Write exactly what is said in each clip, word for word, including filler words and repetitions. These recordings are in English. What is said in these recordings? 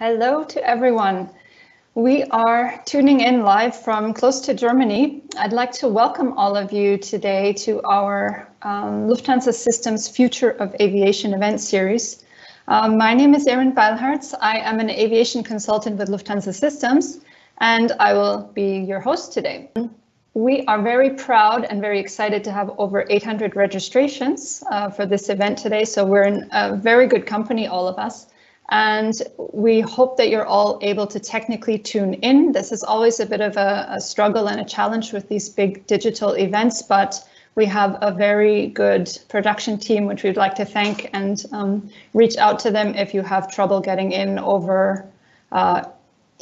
Hello to everyone. We are tuning in live from close to Germany. I'd like to welcome all of you today to our um, Lufthansa Systems Future of Aviation event series. Um, my name is Erin Beilharz. I am an aviation consultant with Lufthansa Systems, and I will be your host today. We are very proud and very excited to have over eight hundred registrations uh, for this event today, so we're in a very good company, all of us. And we hope that you're all able to technically tune in. This is always a bit of a, a struggle and a challenge with these big digital events, but we have a very good production team, which we'd like to thank, and um, reach out to them if you have trouble getting in over uh,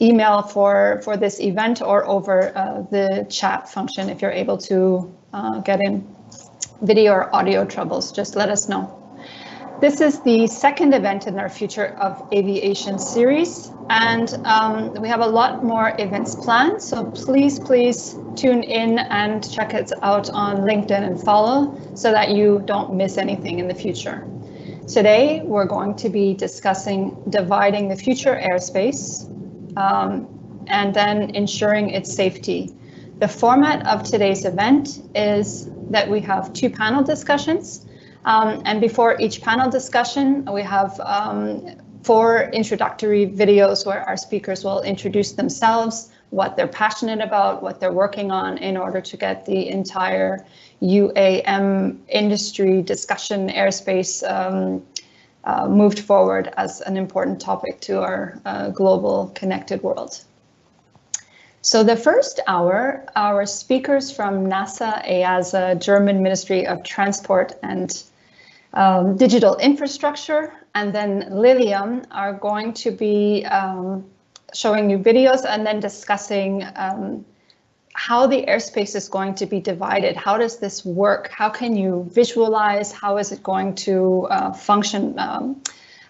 email for, for this event, or over uh, the chat function if you're able to uh, get in. Video or audio troubles, just let us know. This is the second event in our Future of Aviation series, and um, we have a lot more events planned, so please, please tune in and check us out on LinkedIn and follow so that you don't miss anything in the future. Today, we're going to be discussing dividing the future airspace um, and then ensuring its safety. The format of today's event is that we have two panel discussions. Um, and before each panel discussion, we have um, four introductory videos where our speakers will introduce themselves, what they're passionate about, what they're working on, in order to get the entire U A M industry discussion, airspace, um, uh, moved forward as an important topic to our uh, global connected world. So the first hour, our speakers from NASA, EASA, German Ministry of Transport and um, Digital Infrastructure, and then Lilium, are going to be um, showing you videos and then discussing um, how the airspace is going to be divided. How does this work? How can you visualize? How is it going to uh, function um,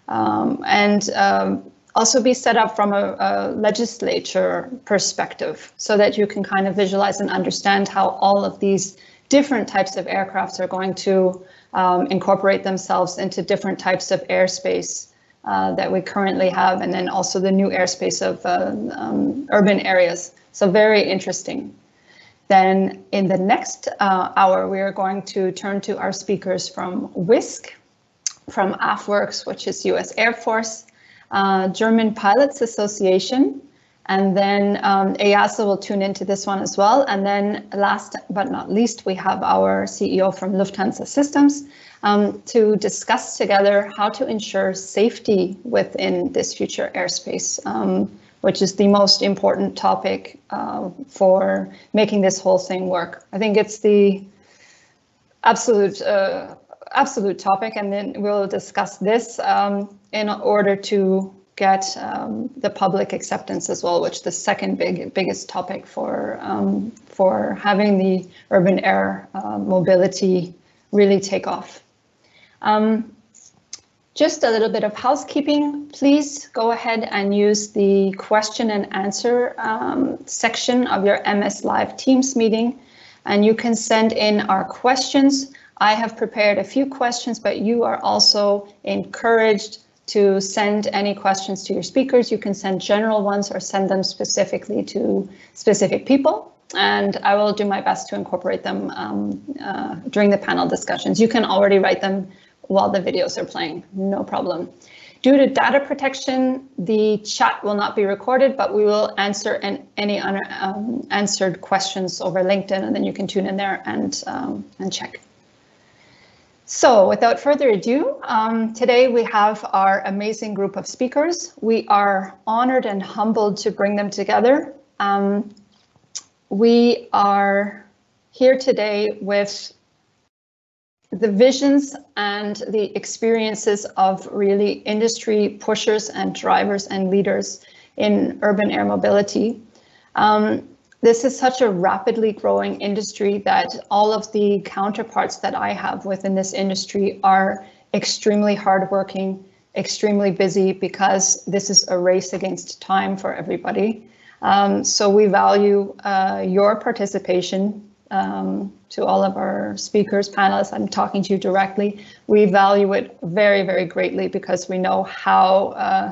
um, and um, also be set up from a, a legislature perspective, so that you can kind of visualize and understand how all of these different types of aircrafts are going to um, incorporate themselves into different types of airspace uh, that we currently have, and then also the new airspace of uh, um, urban areas. So very interesting. Then in the next uh, hour, we are going to turn to our speakers from Wisk, from AFWERX, which is U S Air Force, Uh, German Pilots Association, and then um, EASA will tune into this one as well. And then last but not least, we have our C E O from Lufthansa Systems um, to discuss together how to ensure safety within this future airspace, um, which is the most important topic uh, for making this whole thing work. I think it's the absolute uh, absolute topic, and then we'll discuss this um, in order to get um, the public acceptance as well, which is the second big, biggest topic for, um, for having the urban air uh, mobility really take off. Um, just a little bit of housekeeping. Please go ahead and use the question and answer um, section of your M S Live Teams meeting, and you can send in our questions. I have prepared a few questions, but you are also encouraged to send any questions to your speakers. You can send general ones or send them specifically to specific people, and I will do my best to incorporate them um, uh, during the panel discussions. You can already write them while the videos are playing, no problem. Due to data protection, the chat will not be recorded, but we will answer an, any unanswered questions over LinkedIn, and then you can tune in there and, um, and check. So without further ado, um, today we have our amazing group of speakers. We are honored and humbled to bring them together. Um, we are here today with the visions and the experiences of really industry pushers and drivers and leaders in urban air mobility. Um, This is such a rapidly growing industry that all of the counterparts that I have within this industry are extremely hardworking, extremely busy, because this is a race against time for everybody. Um, so we value uh, your participation. Um, to all of our speakers, panelists, I'm talking to you directly. We value it very, very greatly, because we know how uh,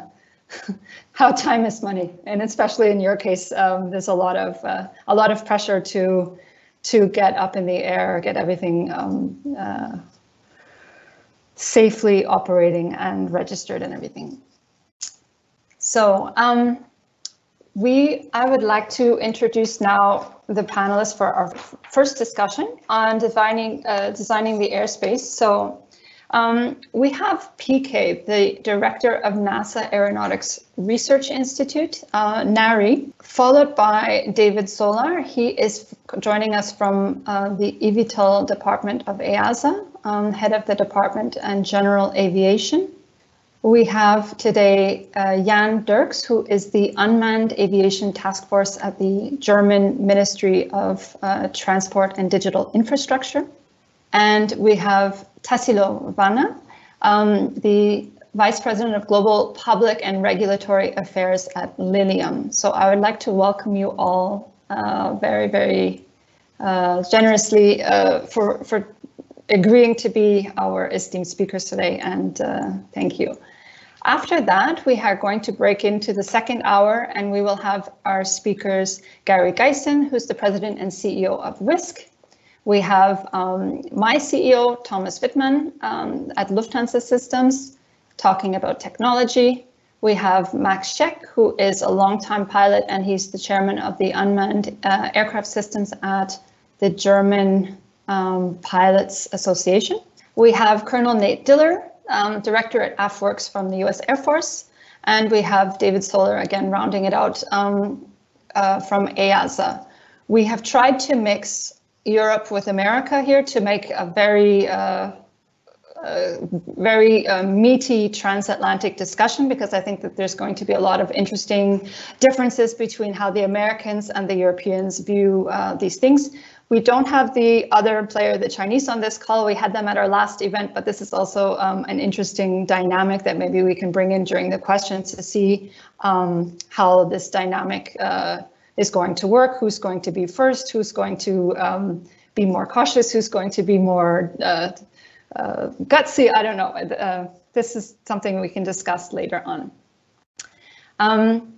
how time is money, and especially in your case, um, there's a lot of uh, a lot of pressure to to get up in the air, get everything um, uh, safely operating and registered and everything. So um, we, I would like to introduce now the panelists for our first discussion on designing uh, designing the airspace. So. Um, we have P K, the director of NASA Aeronautics Research Institute, uh, NARI, followed by David Solar. He is joining us from uh, the eVTOL department of EASA, um, head of the department and general aviation. We have today uh, Jan Dirks, who is the Unmanned Aviation Task Force at the German Ministry of uh, Transport and Digital Infrastructure. And we have Tassilo Wanner, um, the Vice President of Global Public and Regulatory Affairs at Lilium. So I would like to welcome you all uh, very, very uh, generously uh, for, for agreeing to be our esteemed speakers today, and uh, thank you. After that, we are going to break into the second hour, and we will have our speakers, Gary Gysin, who's the President and C E O of Wisk. We have um, my C E O, Thomas Wittmann, um, at Lufthansa Systems, talking about technology. We have Max Scheck, who is a longtime pilot, and he's the chairman of the Unmanned uh, Aircraft Systems at the German um, Pilots Association. We have Colonel Nate Diller, um, director at AFWERX from the U S Air Force. And we have David Solar, again, rounding it out um, uh, from EASA. We have tried to mix Europe with America here to make a very, uh, uh, very uh, meaty transatlantic discussion, because I think that there's going to be a lot of interesting differences between how the Americans and the Europeans view uh, these things. We don't have the other player, the Chinese, on this call. We had them at our last event, but this is also um, an interesting dynamic that maybe we can bring in during the questions to see um, how this dynamic uh, is going to work, who's going to be first, who's going to um, be more cautious, who's going to be more uh, uh, gutsy, I don't know. Uh, this is something we can discuss later on. Um,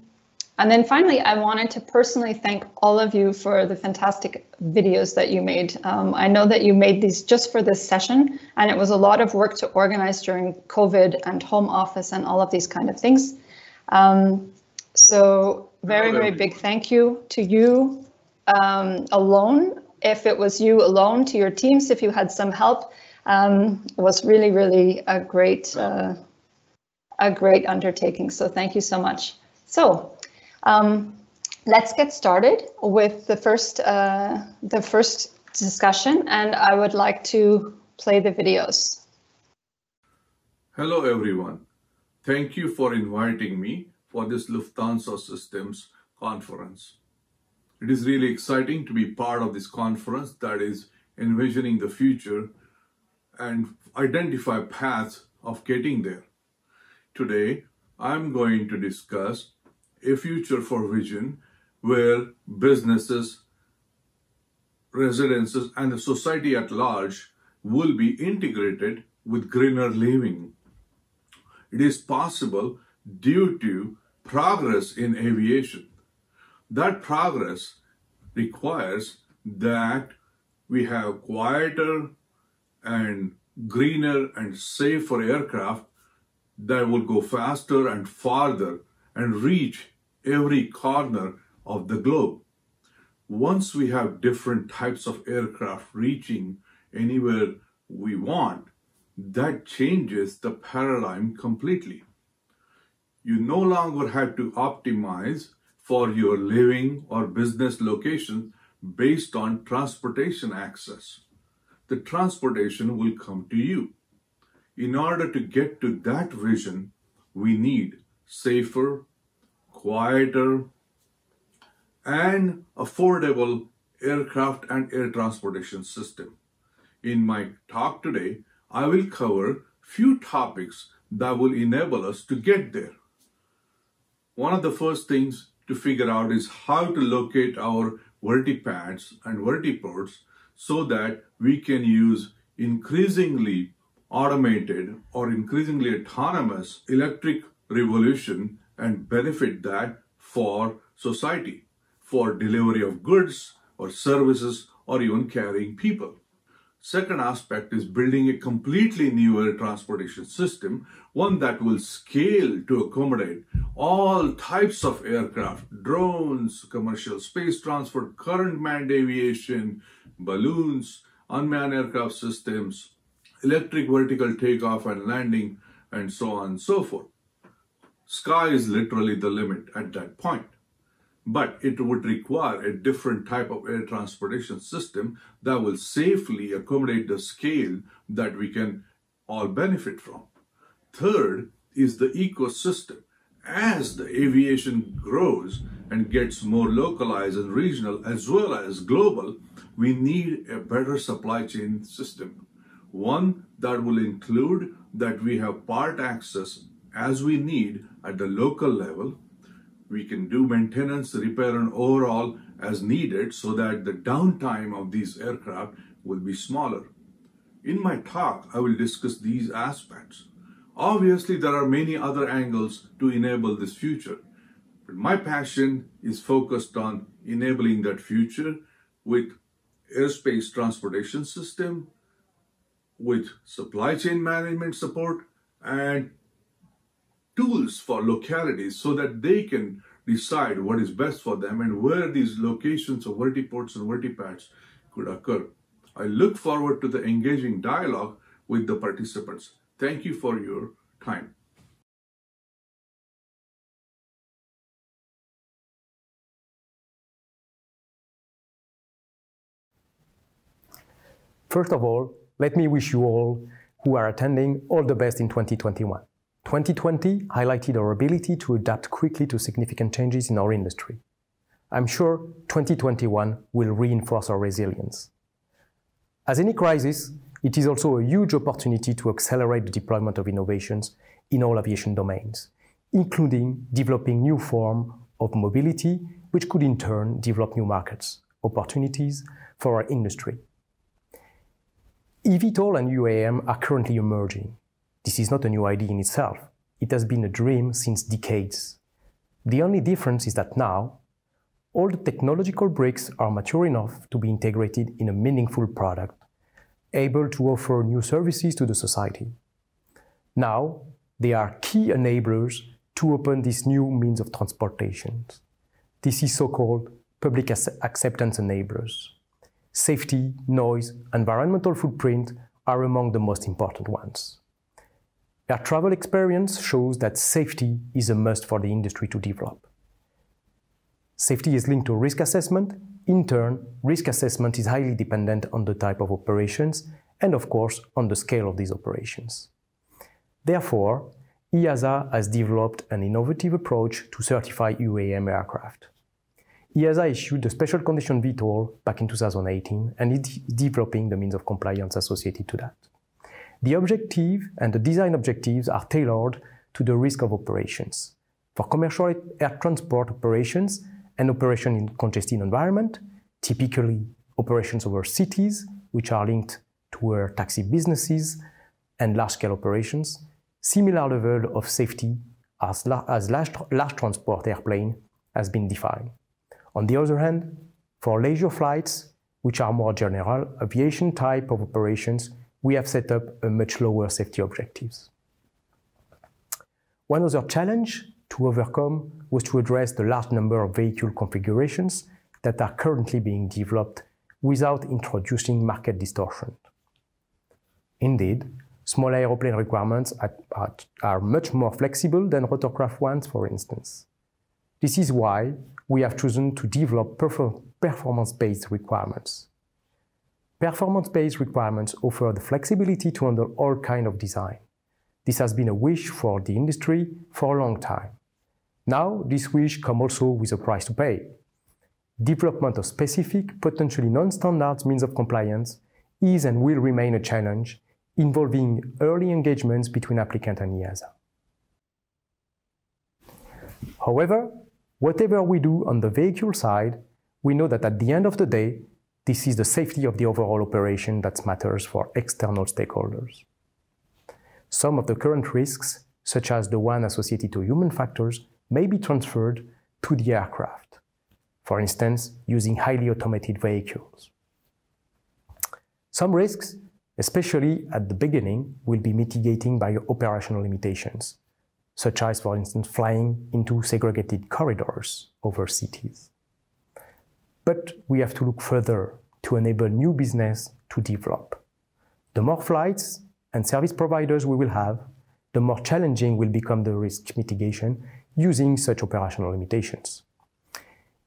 and then finally, I wanted to personally thank all of you for the fantastic videos that you made. Um, I know that you made these just for this session, and it was a lot of work to organize during COVID and home office and all of these kind of things. Um, so. Very, very big thank you to you um, alone. If it was you alone, to your teams, if you had some help, um, it was really, really a great, uh, a great undertaking. So thank you so much. So um, let's get started with the first, uh, the first discussion, and I would like to play the videos. Hello, everyone. Thank you for inviting me for this Lufthansa Systems conference. It is really exciting to be part of this conference that is envisioning the future and identify paths of getting there. Today, I'm going to discuss a future for vision where businesses, residences, and the society at large will be integrated with greener living. It is possible due to progress in aviation. That progress requires that we have quieter and greener and safer aircraft that will go faster and farther and reach every corner of the globe. Once we have different types of aircraft reaching anywhere we want, that changes the paradigm completely. You no longer have to optimize for your living or business location based on transportation access. The transportation will come to you. In order to get to that vision, we need safer, quieter, and affordable aircraft and air transportation system. In my talk today, I will cover few topics that will enable us to get there. One of the first things to figure out is how to locate our vertipads and vertiports so that we can use increasingly automated or increasingly autonomous electric revolution and benefit that for society, for delivery of goods or services or even carrying people. Second aspect is building a completely new air transportation system, one that will scale to accommodate all types of aircraft, drones, commercial space transport, current manned aviation, balloons, unmanned aircraft systems, electric vertical takeoff and landing, and so on and so forth. Sky is literally the limit at that point. But it would require a different type of air transportation system that will safely accommodate the scale that we can all benefit from. Third is the ecosystem. As the aviation grows and gets more localized and regional as well as global, we need a better supply chain system. One that will include that we have part access as we need at the local level. We can do maintenance, repair, and overhaul as needed so that the downtime of these aircraft will be smaller. In my talk, I will discuss these aspects. Obviously, there are many other angles to enable this future, but my passion is focused on enabling that future with airspace transportation system, with supply chain management support, and tools for localities so that they can decide what is best for them and where these locations of vertiports and vertipads could occur. I look forward to the engaging dialogue with the participants. Thank you for your time. First of all, let me wish you all who are attending all the best in twenty twenty-one. twenty twenty highlighted our ability to adapt quickly to significant changes in our industry. I'm sure twenty twenty-one will reinforce our resilience. As any crisis, it is also a huge opportunity to accelerate the deployment of innovations in all aviation domains, including developing new forms of mobility, which could in turn develop new markets, opportunities for our industry. eVTOL and U A M are currently emerging. This is not a new idea in itself. It has been a dream since decades. The only difference is that now, all the technological bricks are mature enough to be integrated in a meaningful product, able to offer new services to the society. Now, they are key enablers to open these new means of transportation. This is so-called public acceptance enablers. Safety, noise, environmental footprint are among the most important ones. Air travel experience shows that safety is a must for the industry to develop. Safety is linked to risk assessment. In turn, risk assessment is highly dependent on the type of operations and, of course, on the scale of these operations. Therefore, EASA has developed an innovative approach to certify U A M aircraft. EASA issued a special condition V TOL back in two thousand eighteen and is developing the means of compliance associated to that. The objective and the design objectives are tailored to the risk of operations. For commercial air transport operations and operation in congested environment, typically operations over cities, which are linked to air taxi businesses and large-scale operations, similar level of safety as, la as large, tra large transport airplane has been defined. On the other hand, for leisure flights, which are more general aviation type of operations, we have set up a much lower safety objectives. One other challenge to overcome was to address the large number of vehicle configurations that are currently being developed without introducing market distortion. Indeed, small aeroplane requirements are much more flexible than rotorcraft ones, for instance. This is why we have chosen to develop performance-based requirements. Performance-based requirements offer the flexibility to handle all kinds of design. This has been a wish for the industry for a long time. Now, this wish comes also with a price to pay. Development of specific, potentially non-standard means of compliance is and will remain a challenge, involving early engagements between applicant and EASA. However, whatever we do on the vehicle side, we know that at the end of the day, this is the safety of the overall operation that matters for external stakeholders. Some of the current risks, such as the one associated to human factors, may be transferred to the aircraft, for instance, using highly automated vehicles. Some risks, especially at the beginning, will be mitigated by operational limitations, such as, for instance, flying into segregated corridors over cities. But we have to look further to enable new business to develop. The more flights and service providers we will have, the more challenging will become the risk mitigation using such operational limitations.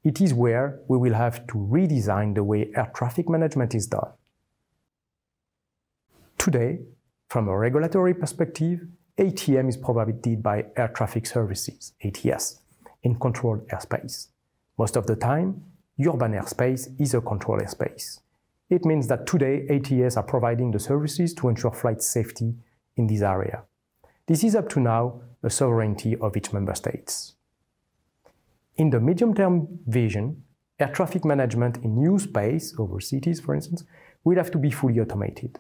It is where we will have to redesign the way air traffic management is done. Today, from a regulatory perspective, A T M is provided by Air Traffic Services, A T S, in controlled airspace. Most of the time, urban airspace is a controlled airspace. It means that today, A T S are providing the services to ensure flight safety in this area. This is up to now the sovereignty of each member state. In the medium-term vision, air traffic management in new space, over cities for instance, will have to be fully automated.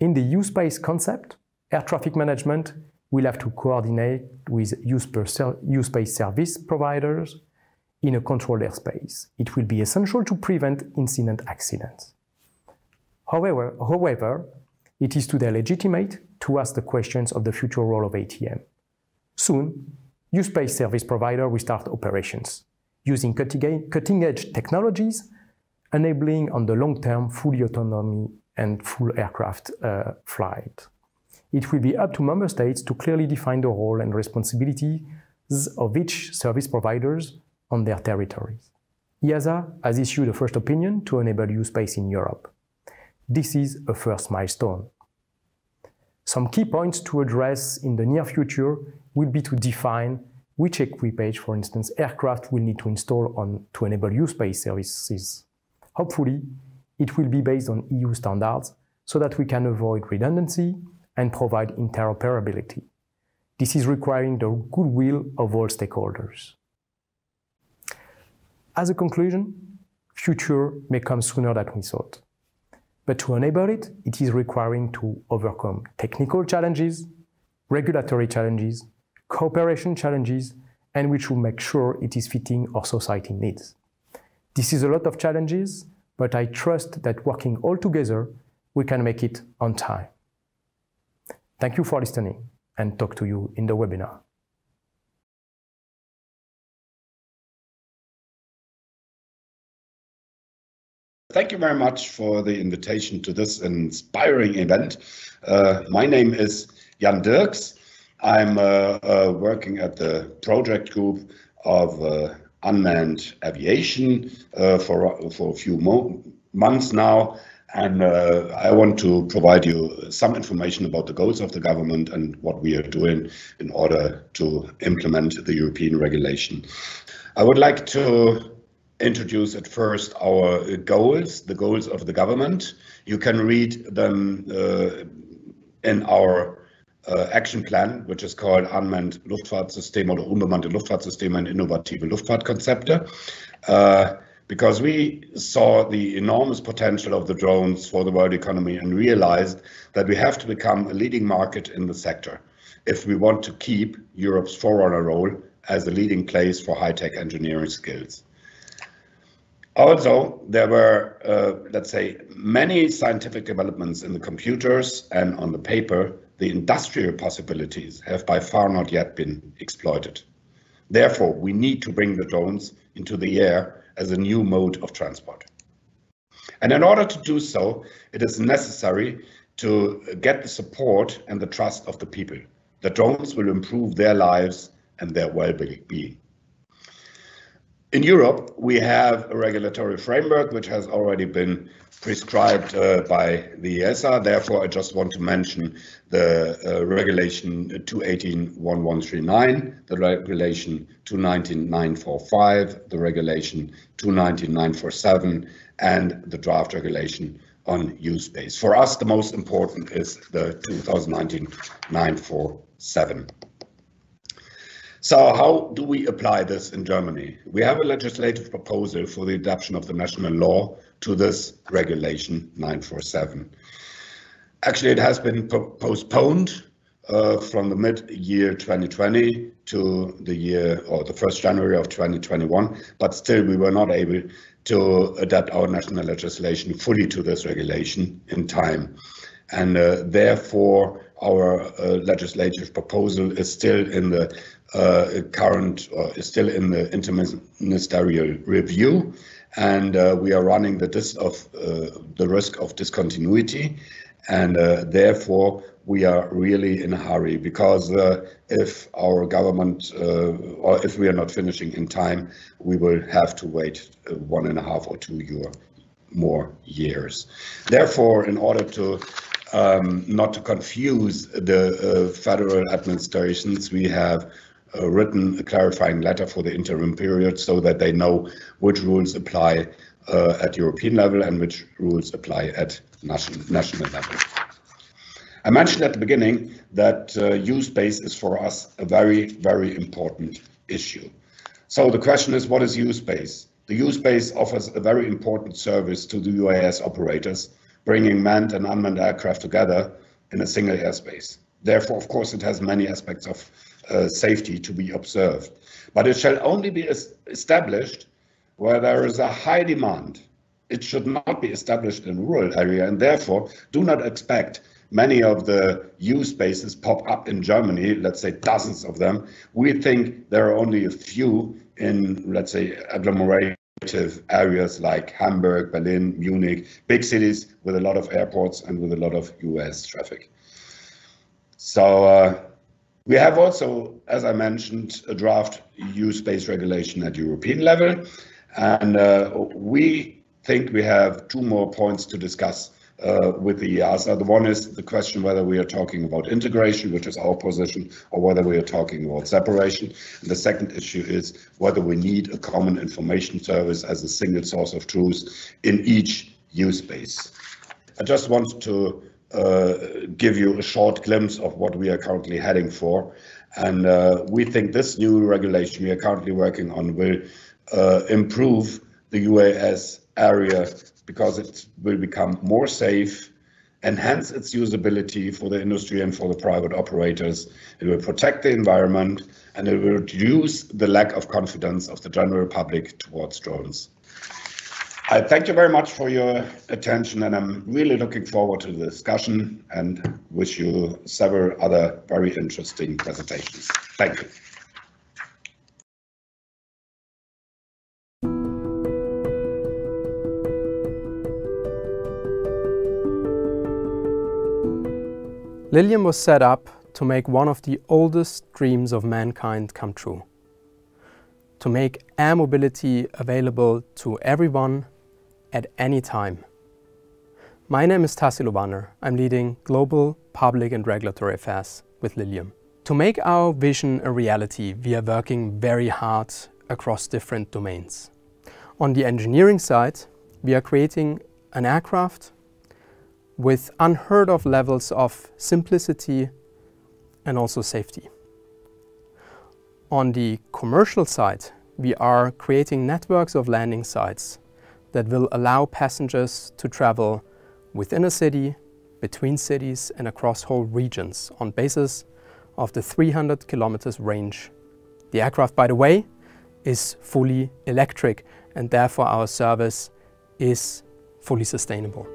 In the U-Space concept, air traffic management will have to coordinate with U-Space service providers in a controlled airspace. It will be essential to prevent incident accidents. However, however, it is today legitimate to ask the questions of the future role of A T M. Soon, U-Space service provider will start operations, using cutting-edge technologies, enabling on the long term full autonomy and full aircraft uh, flight. It will be up to member states to clearly define the role and responsibilities of each service providers on their territories. EASA has issued a first opinion to enable U-Space in Europe. This is a first milestone. Some key points to address in the near future will be to define which equipage, for instance, aircraft will need to install on to enable U-Space services. Hopefully, it will be based on E U standards so that we can avoid redundancy and provide interoperability. This is requiring the goodwill of all stakeholders. As a conclusion, future may come sooner than we thought. But to enable it, it is requiring to overcome technical challenges, regulatory challenges, cooperation challenges, and we should make sure it is fitting our society needs. This is a lot of challenges, but I trust that working all together, we can make it on time. Thank you for listening, and talk to you in the webinar. Thank you very much for the invitation to this inspiring event. Uh, my name is Jan Dirks. I'm uh, uh, working at the project group of uh, unmanned aviation uh, for, for a few mo months now. And uh, I want to provide you some information about the goals of the government and what we are doing in order to implement the European regulation. I would like to introduce at first our goals, the goals of the government. You can read them uh, in our uh, action plan, which is called Unmanned Luftfahrtsysteme oder unbemannte Luftfahrtsysteme und innovative Luftfahrtkonzepte, uh, because we saw the enormous potential of the drones for the world economy and realized that we have to become a leading market in the sector if we want to keep Europe's forerunner role as a leading place for high-tech engineering skills. Also, there were, uh, let's say, many scientific developments in the computers and on the paper. The industrial possibilities have by far not yet been exploited. Therefore, we need to bring the drones into the air as a new mode of transport. And in order to do so, it is necessary to get the support and the trust of the people. The drones will improve their lives and their well-being. In Europe, we have a regulatory framework which has already been prescribed uh, by the EASA. Therefore, I just want to mention the uh, Regulation two eighteen dash eleven thirty-nine, the Regulation two nineteen dash nine forty-five, the Regulation two nineteen dash nine forty-seven, and the draft regulation on U-Space. For us, the most important is the two thousand nineteen dash nine forty-seven. So how do we apply this in Germany? We have a legislative proposal for the adoption of the national law to this Regulation nine forty-seven. Actually, it has been postponed uh, from the mid-year twenty twenty to the year or the first January of twenty twenty-one, but still we were not able to adapt our national legislation fully to this regulation in time. And uh, therefore, our uh, legislative proposal is still in the uh, current, uh, is still in the interministerial review, and uh, we are running the dis of uh, the risk of discontinuity, and uh, therefore we are really in a hurry, because uh, if our government uh, or if we are not finishing in time, we will have to wait uh, one and a half or two year, more years. Therefore, in order to um, not to confuse the uh, federal administrations, we have uh, written a clarifying letter for the interim period so that they know which rules apply uh, at European level and which rules apply at national, national level. I mentioned at the beginning that uh, U-Space is for us a very, very important issue. So the question is, what is U-Space? The U-Space offers a very important service to the U A S operators, bringing manned and unmanned aircraft together in a single airspace. Therefore, of course, it has many aspects of uh, safety to be observed, but it shall only be established where there is a high demand. It should not be established in a rural area, and therefore do not expect many of the U-Spaces pop up in Germany, let's say dozens of them. We think there are only a few in, let's say, agglomerative areas like Hamburg, Berlin, Munich, big cities with a lot of airports and with a lot of U S traffic. So uh, we have also, as I mentioned, a draft U-Space regulation at European level, and uh, we think we have two more points to discuss uh, with the E A S A. The one is the question whether we are talking about integration, which is our position, or whether we are talking about separation. And the second issue is whether we need a common information service as a single source of truth in each U-Space. I just want to uh, give you a short glimpse of what we are currently heading for. And uh, we think this new regulation we are currently working on will uh, improve the U A S area, because it will become more safe, enhance its usability for the industry and for the private operators. It will protect the environment, and it will reduce the lack of confidence of the general public towards drones. I thank you very much for your attention, and I'm really looking forward to the discussion and wish you several other very interesting presentations. Thank you. Lilium was set up to make one of the oldest dreams of mankind come true. To make air mobility available to everyone, at any time. My name is Tassilo Wanner. I'm leading Global Public and Regulatory Affairs with Lilium. To make our vision a reality, we are working very hard across different domains. On the engineering side, we are creating an aircraft with unheard of levels of simplicity and also safety. On the commercial side, we are creating networks of landing sites that will allow passengers to travel within a city, between cities, and across whole regions on basis of the three hundred kilometers range. The aircraft, by the way, is fully electric, and therefore our service is fully sustainable.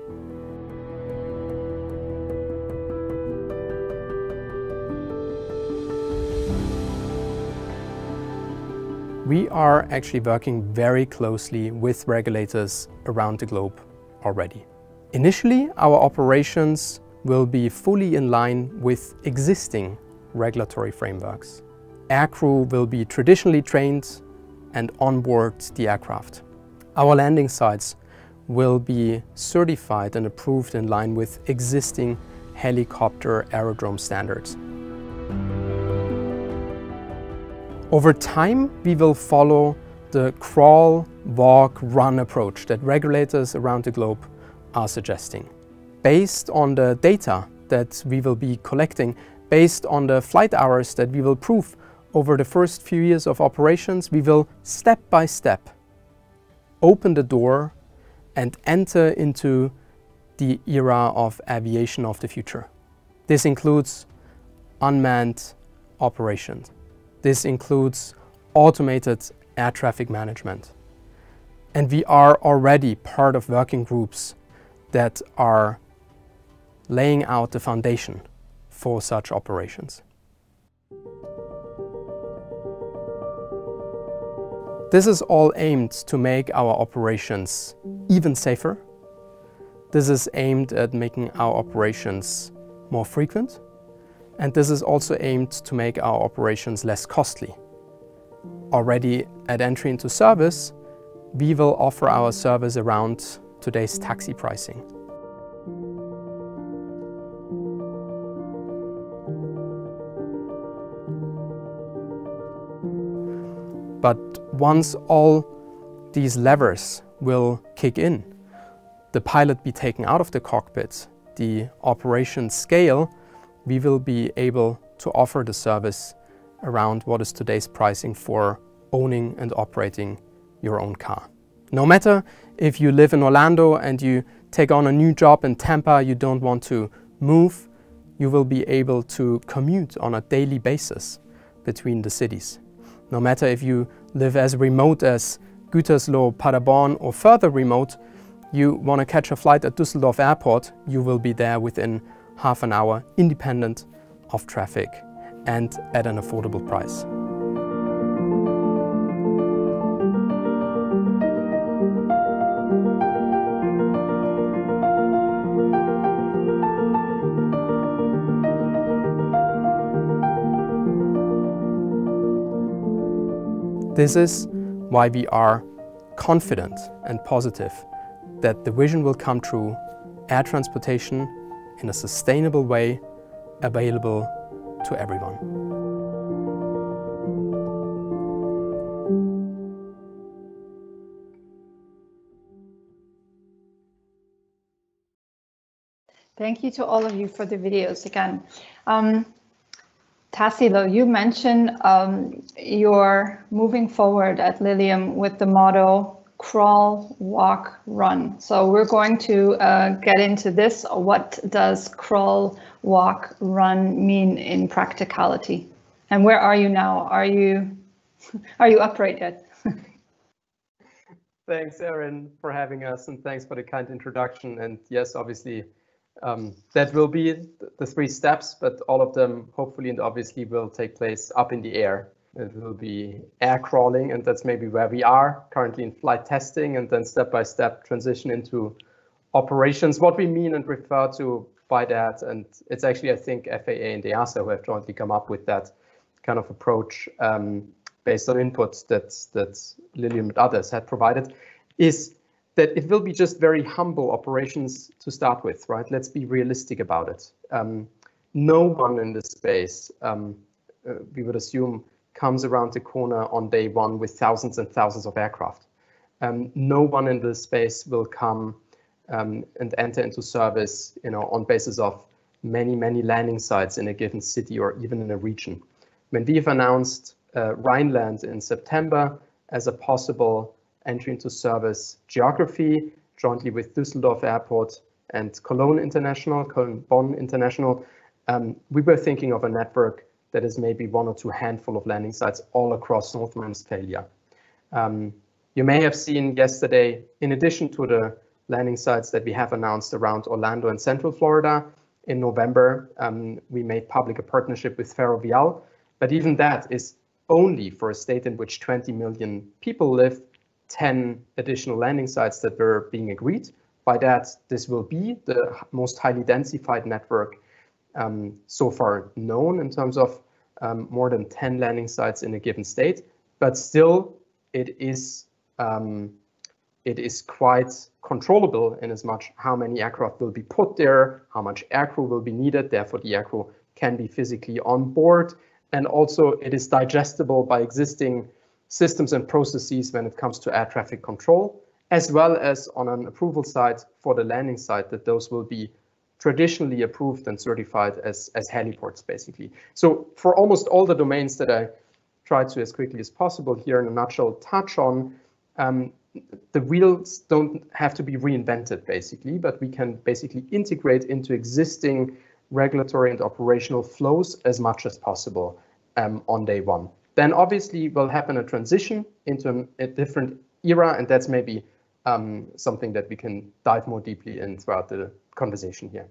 We are actually working very closely with regulators around the globe already. Initially, our operations will be fully in line with existing regulatory frameworks. Aircrew will be traditionally trained and onboard the aircraft. Our landing sites will be certified and approved in line with existing helicopter aerodrome standards. Over time, we will follow the crawl, walk, run approach that regulators around the globe are suggesting. Based on the data that we will be collecting, based on the flight hours that we will prove over the first few years of operations, we will step by step open the door and enter into the era of aviation of the future. This includes unmanned operations. This includes automated air traffic management. And we are already part of working groups that are laying out the foundation for such operations. This is all aimed to make our operations even safer. This is aimed at making our operations more frequent. And this is also aimed to make our operations less costly. Already at entry into service, we will offer our service around today's taxi pricing. But once all these levers will kick in, the pilot be taken out of the cockpit, the operation scale, we will be able to offer the service around what is today's pricing for owning and operating your own car. No matter if you live in Orlando and you take on a new job in Tampa, you don't want to move, you will be able to commute on a daily basis between the cities. No matter if you live as remote as Gütersloh, Paderborn or further remote, you want to catch a flight at Düsseldorf Airport, you will be there within half an hour, independent of traffic and at an affordable price. This is why we are confident and positive that the vision will come true, air transportation in a sustainable way, available to everyone. Thank you to all of you for the videos again. Um, Tassilo, you mentioned um, you're moving forward at Lilium with the motto crawl, walk, run. So we're going to uh, get into this. What does crawl, walk, run mean in practicality? And where are you now? Are you are you upright yet? Thanks, Erin, for having us, and thanks for the kind introduction. And yes, obviously, um, that will be the three steps, but all of them hopefully and obviously will take place up in the air. It will be air crawling, and that's maybe where we are currently in flight testing, and then step by step transition into operations. What we mean and refer to by that, and it's actually, I think, F A A and EASA who have jointly come up with that kind of approach um, based on inputs that, that Lilium and others had provided, is that it will be just very humble operations to start with, right? Let's be realistic about it. Um, no one in this space, um, uh, we would assume, comes around the corner on day one with thousands and thousands of aircraft. Um, no one in this space will come um, and enter into service, you know, on basis of many, many landing sites in a given city or even in a region. When we've announced uh, Rhineland in September as a possible entry into service geography, jointly with Düsseldorf Airport and Cologne International, Cologne Bonn International, um, we were thinking of a network that is maybe one or two handful of landing sites all across North Rhine-Westphalia. Um, you may have seen yesterday, in addition to the landing sites that we have announced around Orlando and Central Florida, in November, um, we made public a partnership with Ferrovial, but even that is only for a state in which twenty million people live, ten additional landing sites that were being agreed. By that, this will be the most highly densified network Um, so far known in terms of um, more than ten landing sites in a given state, but still it is um, it is quite controllable in as much how many aircraft will be put there, how much aircrew will be needed, therefore the aircrew can be physically on board, and also it is digestible by existing systems and processes when it comes to air traffic control, as well as on an approval side for the landing site, that those will be traditionally approved and certified as, as heliports, basically. So for almost all the domains that I tried to, as quickly as possible here in a nutshell, touch on, um, the wheels don't have to be reinvented, basically, but we can basically integrate into existing regulatory and operational flows as much as possible um, on day one. Then obviously will happen a transition into a different era, and that's maybe um, something that we can dive more deeply in throughout the conversation here.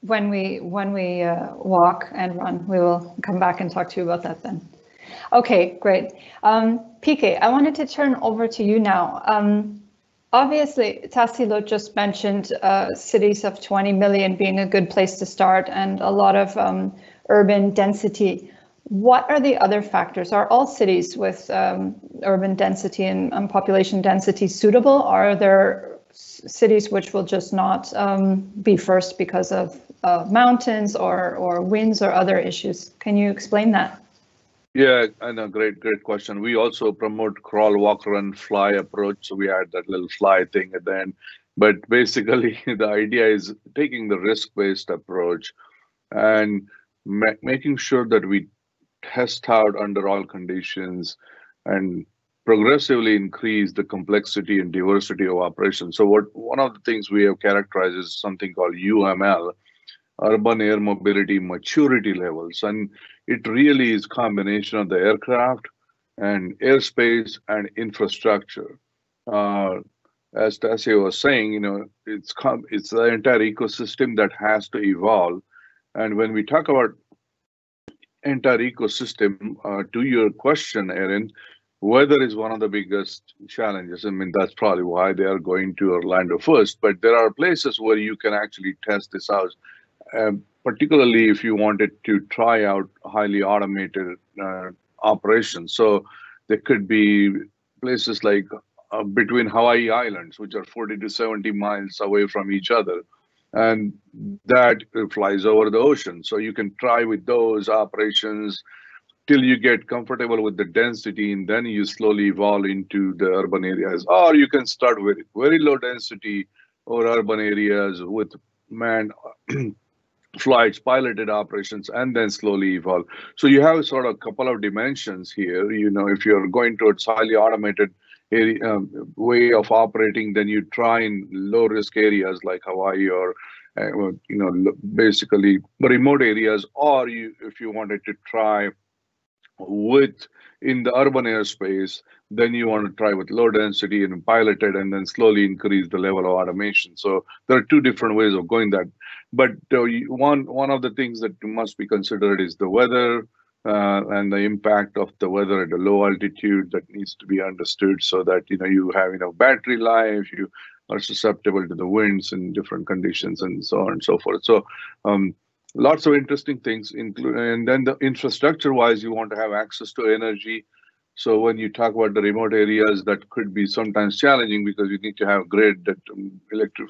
When we when we uh, walk and run, we will come back and talk to you about that then. Okay, great. Um, P K, I wanted to turn over to you now. Um, Obviously, Tassilo just mentioned uh, cities of twenty million being a good place to start and a lot of um, urban density. What are the other factors? Are all cities with um, urban density and um, population density suitable? Are there cities which will just not um, be first because of uh, mountains or, or winds or other issues? Can you explain that? Yeah, I know. Great, great question. We also promote crawl, walk, run, fly approach. So we had that little fly thing at the end. But basically, the idea is taking the risk-based approach and ma making sure that we test out under all conditions and progressively increase the complexity and diversity of operations. So what one of the things we have characterized is something called U M L, Urban Air Mobility Maturity Levels. And it really is combination of the aircraft and airspace and infrastructure. Uh, as Tassilo was saying, you know, it's com it's the entire ecosystem that has to evolve. And when we talk about entire ecosystem, uh, to your question, Erin, weather is one of the biggest challenges. I mean, that's probably why they are going to Orlando first. But there are places where you can actually test this out. Um, particularly if you wanted to try out highly automated uh, operations. So there could be places like uh, between Hawaii Islands, which are forty to seventy miles away from each other, and that flies over the ocean. So you can try with those operations till you get comfortable with the density, and then you slowly evolve into the urban areas. Or you can start with very low density or urban areas with manned flights, piloted operations, and then slowly evolve. So you have sort of a couple of dimensions here. You know, if you're going towards highly automated area, um, way of operating, then you try in low risk areas like Hawaii or, uh, you know, basically remote areas, or you, if you wanted to try with in the urban airspace, then you want to try with low density and piloted, and then slowly increase the level of automation. So there are two different ways of going that. But uh, one one of the things that must be considered is the weather uh, and the impact of the weather at a low altitude that needs to be understood, so that you know you have enough battery life, you are susceptible to the winds in different conditions, and so on and so forth. So. Um, Lots of interesting things, include, and then the infrastructure-wise, you want to have access to energy. So when you talk about the remote areas, that could be sometimes challenging because you need to have grid that um, electric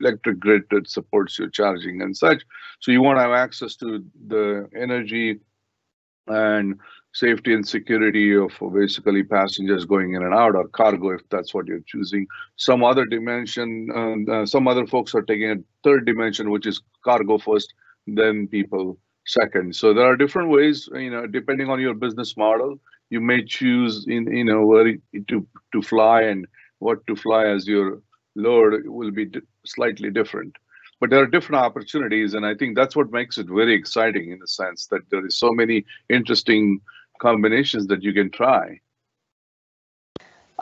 electric grid that supports your charging and such. So you want to have access to the energy and safety and security of basically passengers going in and out, or cargo if that's what you're choosing. Some other dimension, um, uh, some other folks are taking a third dimension, which is cargo first, then people second. So there are different ways, you know, depending on your business model, you may choose in, you know, where to, to fly and what to fly as your load will be slightly different. But there are different opportunities, and I think that's what makes it very exciting in the sense that there is so many interesting combinations that you can try.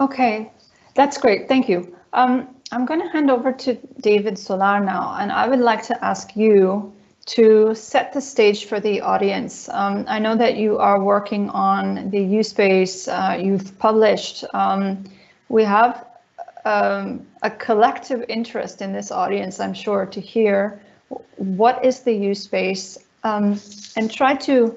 Okay, that's great. Thank you. Um, I'm going to hand over to David Solar now, and I would like to ask you to set the stage for the audience. Um, I know that you are working on the U-Space, uh, you've published. Um, we have um, a collective interest in this audience, I'm sure, to hear what is the U-Space, um, and try to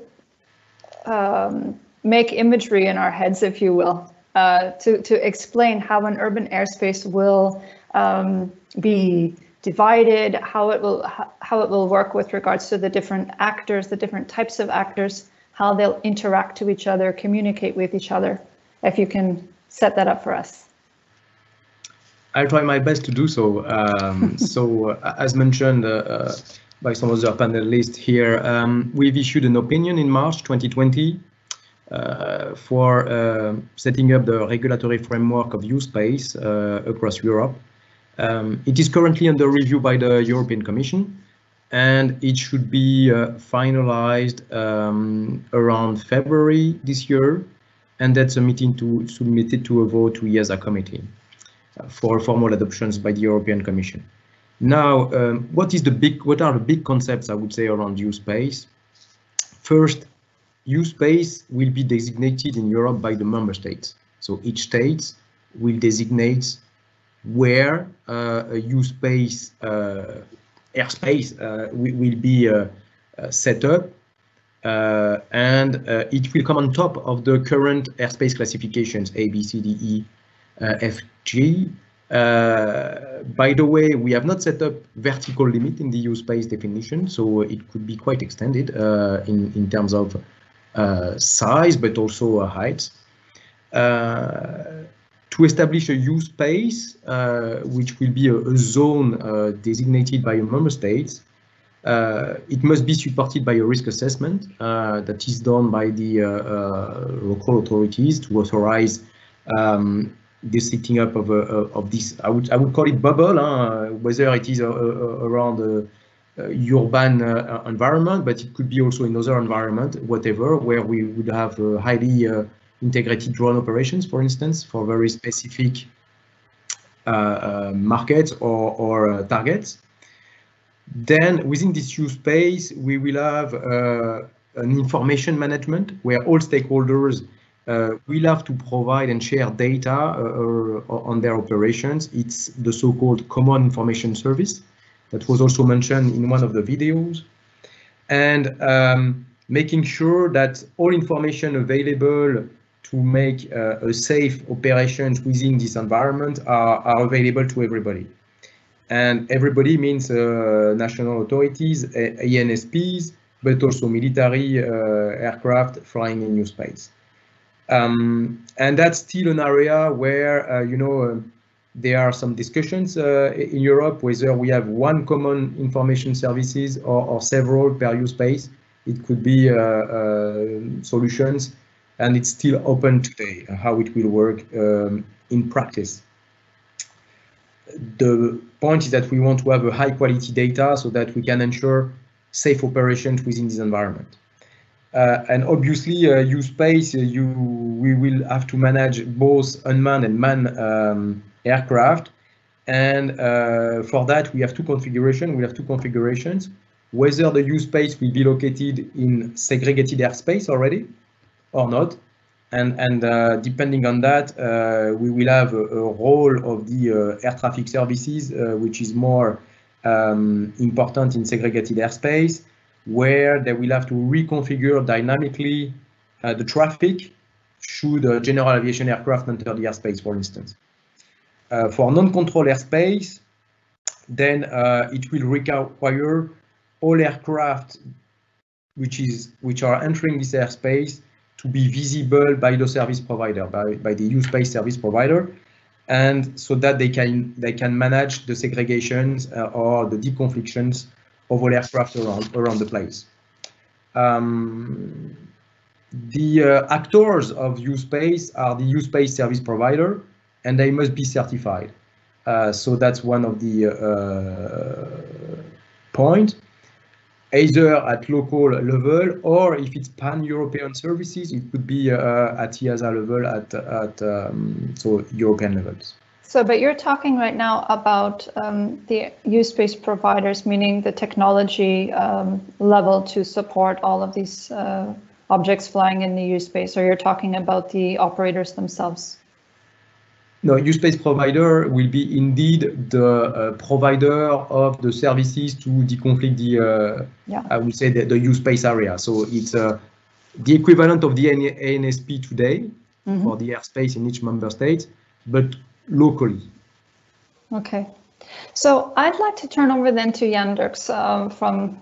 um, make imagery in our heads, if you will, uh, to, to explain how an urban airspace will um, be divided, how it will how it will work with regards to the different actors, the different types of actors, how they'll interact to each other, communicate with each other. If you can set that up for us. I'll try my best to do so. Um, so uh, as mentioned uh, uh, by some other panelists here, um, we've issued an opinion in March twenty twenty uh, for uh, setting up the regulatory framework of U-Space uh, across Europe. Um, it is currently under review by the European Commission, and it should be uh, finalized um, around February this year, and that's a meeting to submit it to a vote to EASA committee uh, for formal adoptions by the European Commission. Now, um, what is the big? What are the big concepts I would say around U-Space? First, U-Space will be designated in Europe by the member states. So each state will designate where uh, a U-Space uh, airspace uh, will, will be uh, uh, set up, uh, and uh, it will come on top of the current airspace classifications A, B, C, D, E, uh, F, G. Uh, by the way, we have not set up vertical limit in the U-Space definition, so it could be quite extended uh, in, in terms of uh, size, but also uh, height. Uh, to establish a U-Space, uh, which will be a, a zone uh, designated by a member state, uh, it must be supported by a risk assessment uh, that is done by the uh, uh, local authorities to authorize um, the setting up of, uh, of this, I would, I would call it bubble, huh? Whether it is uh, uh, around the uh, urban uh, environment, but it could be also in other environment, whatever, where we would have uh, highly uh, integrated drone operations, for instance, for very specific uh, uh, markets or, or uh, targets. Then within this U-Space, we will have uh, an information management where all stakeholders Uh, we'll have to provide and share data uh, uh, on their operations. It's the so-called Common Information Service that was also mentioned in one of the videos. And um, making sure that all information available to make uh, a safe operations within this environment are, are available to everybody. And everybody means uh, national authorities, A N S Ps, but also military uh, aircraft flying in new space. Um, and that's still an area where, uh, you know, uh, there are some discussions uh, in Europe, whether we have one common information services or, or several per U-Space. It could be uh, uh, solutions, and it's still open today how it will work um, in practice. The point is that we want to have a high quality data so that we can ensure safe operations within this environment. Uh, and obviously, uh, U-Space, uh, you, we will have to manage both unmanned and manned um, aircraft. And uh, for that, we have two configurations. We have two configurations, whether the U-Space will be located in segregated airspace already or not. And, and uh, depending on that, uh, we will have a, a role of the uh, air traffic services, uh, which is more um, important in segregated airspace, where they will have to reconfigure dynamically uh, the traffic should uh, general aviation aircraft enter the airspace, for instance. Uh, for non-control airspace, then uh, it will require all aircraft which, is, which are entering this airspace to be visible by the service provider, by, by the U-Space service provider, and so that they can, they can manage the segregations uh, or the deconflictions of all aircraft around, around the place. Um, the uh, actors of U-Space are the U-Space service provider, and they must be certified. Uh, so that's one of the uh, points, either at local level, or if it's pan-European services, it could be uh, at EASA level, at, at um, so European levels. So, but you're talking right now about um, the U-Space providers, meaning the technology um, level to support all of these uh, objects flying in the U-Space, or you're talking about the operators themselves? No, U-Space provider will be indeed the uh, provider of the services to deconflict the, uh, yeah. I would say, the, the U-Space area. So it's uh, the equivalent of the A N S P today mm-hmm. for the airspace in each member state, but locally. Okay, so I'd like to turn over then to Jan Dirks um, from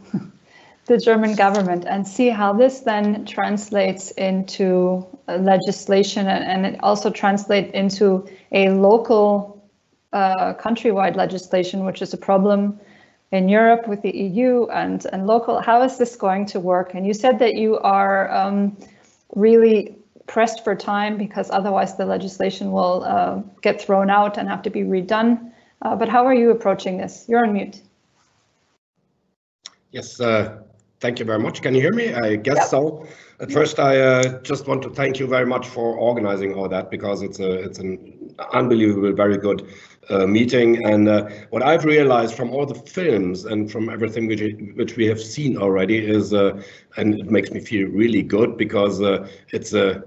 the German government and see how this then translates into uh, legislation, and, and it also translates into a local uh, countrywide legislation, which is a problem in Europe with the E U and, and local. How is this going to work? And you said that you are um, really pressed for time, because otherwise the legislation will uh, get thrown out and have to be redone. Uh, but how are you approaching this? You're on mute. Yes, uh, thank you very much. Can you hear me? I guess yeah. so. At yeah. first, I uh, just want to thank you very much for organizing all that, because it's a it's an unbelievable, very good uh, meeting. And uh, what I've realized from all the films and from everything which which we have seen already is, uh, and it makes me feel really good, because uh, it's a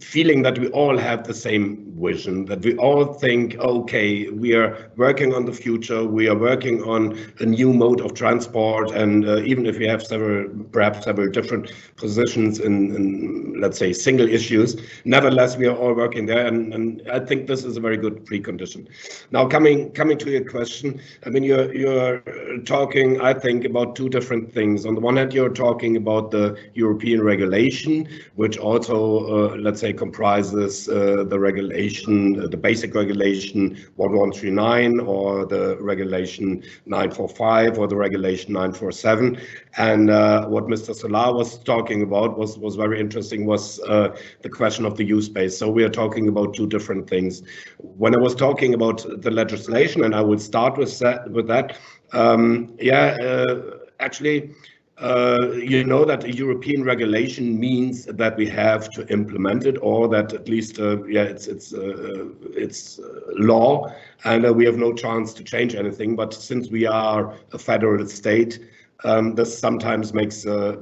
feeling that we all have the same vision, that we all think, okay, we are working on the future, we are working on a new mode of transport, and uh, even if we have several, perhaps several different positions in, in, let's say, single issues, nevertheless, we are all working there, and, and I think this is a very good precondition. Now, coming coming to your question, I mean, you're, you're talking, I think, about two different things. On the one hand, you're talking about the European regulation, which also, uh, let's say, comprises uh, the regulation, uh, the basic regulation one one three nine, or the regulation nine four five, or the regulation nine four seven. And uh, what Mister Solar was talking about was, was very interesting, was uh, the question of the U-Space. So we are talking about two different things. When I was talking about the legislation, and I will start with that, with that um, yeah, uh, actually, Uh, you know that a European regulation means that we have to implement it, or that at least uh, yeah, it's it's uh, it's uh, law, and uh, we have no chance to change anything. But since we are a federal state, um, this sometimes makes, uh,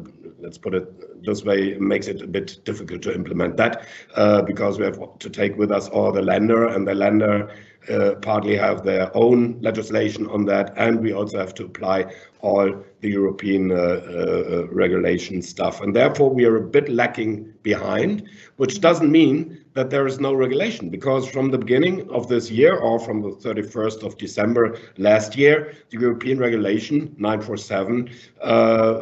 let's put it this way, makes it a bit difficult to implement that, uh, because we have to take with us all the lender, and the lender Uh, partly have their own legislation on that, and we also have to apply all the European uh, uh, regulation stuff, and therefore we are a bit lacking behind, which doesn't mean that there is no regulation, because from the beginning of this year, or from the thirty-first of December last year, the European regulation nine four seven uh,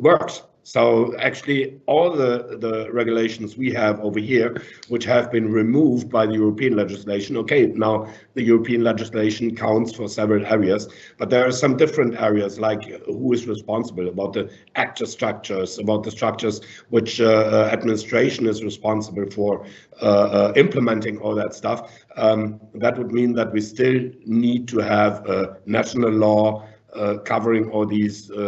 works. So actually, all the, the regulations we have over here, which have been removed by the European legislation, okay, now the European legislation counts for several areas, but there are some different areas, like who is responsible, about the actor structures, about the structures which uh, administration is responsible for uh, uh, implementing all that stuff. Um, that would mean that we still need to have a national law Uh, covering all these uh,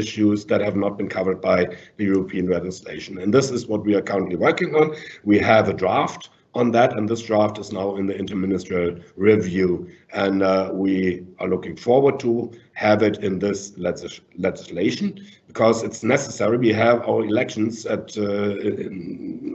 issues that have not been covered by the European legislation. And this is what we are currently working on. We have a draft on that, and this draft is now in the interministerial review. And uh, we are looking forward to have it in this legis legislation, because it's necessary. We have our elections at, uh, in,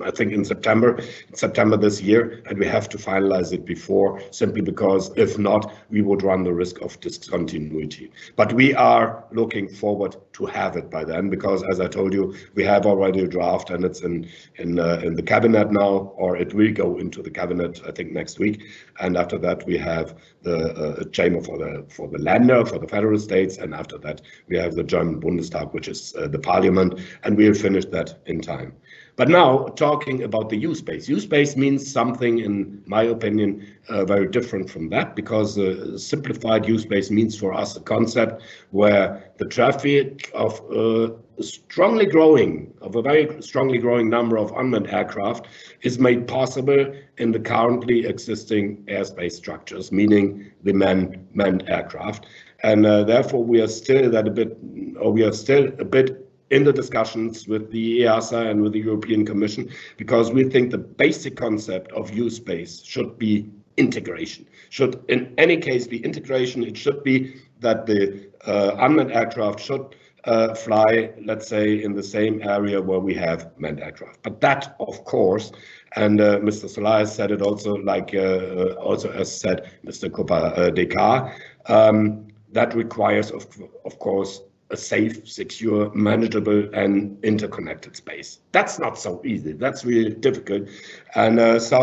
I think, in September, September this year, and we have to finalize it before, simply because if not, we would run the risk of discontinuity. But we are looking forward to have it by then, because, as I told you, we have already a draft, and it's in in, uh, in the cabinet now, or it will go into the cabinet, I think, next week. And after that, we have the uh, chamber for the for the Länder, for the federal states, and after that, we have the German Bundestag, which is uh, the parliament, and we'll finish that in time. But now, talking about the U-Space. U-Space means something, in my opinion, uh, very different from that, because uh, simplified U-Space means for us a concept where the traffic of uh, strongly growing, of a very strongly growing number of unmanned aircraft is made possible in the currently existing airspace structures, meaning the manned, manned aircraft. And uh, therefore, we are still that a bit, or we are still a bit in the discussions with the EASA and with the European Commission, because we think the basic concept of U-Space should be integration. Should in any case be integration. It should be that the uh, unmanned aircraft should uh, fly, let's say, in the same area where we have manned aircraft. But that, of course, and uh, Mister Solar said it also, like uh, also as said Mister Coppa-Deca, um, that requires, of, of course, a safe, secure, manageable, and interconnected space. That's not so easy. That's really difficult. And uh, so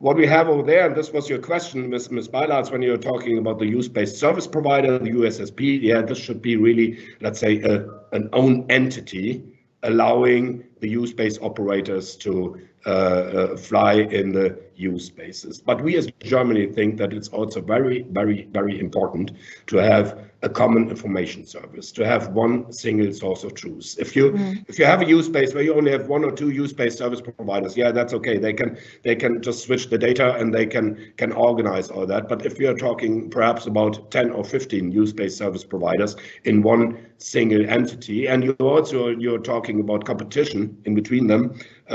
what we have over there, and this was your question, Miz Miz Beilharz, when you're talking about the U-Space service provider, the U S S P, yeah, this should be really, let's say, a, an own entity allowing the U-Space operators to uh, uh, fly in the U-Spaces. But we as Germany think that it's also very, very, very important to have a common information service, to have one single source of truth. If you mm. if you have a U-Space where you only have one or two U-Space service providers, yeah, that's okay. They can they can just switch the data and they can can organize all that. But if you're talking perhaps about ten or fifteen U-Space service providers in one single entity, and you also you're talking about competition in between them,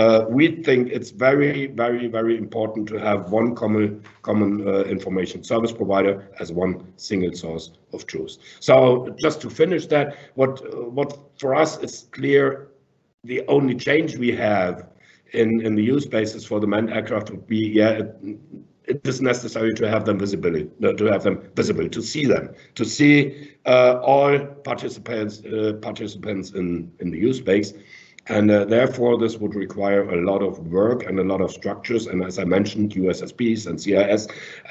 uh, we think it's very, very, very important to have one common common uh, information service provider as one single source of truth. So just to finish that, what uh, what for us is clear, the only change we have in in the use spaces for the manned aircraft would be, yeah, it, it is necessary to have them visible, to have them visible, to see them, to see uh, all participants uh, participants in in the use space. And uh, therefore, this would require a lot of work and a lot of structures. And as I mentioned, U S S Ps and C I S.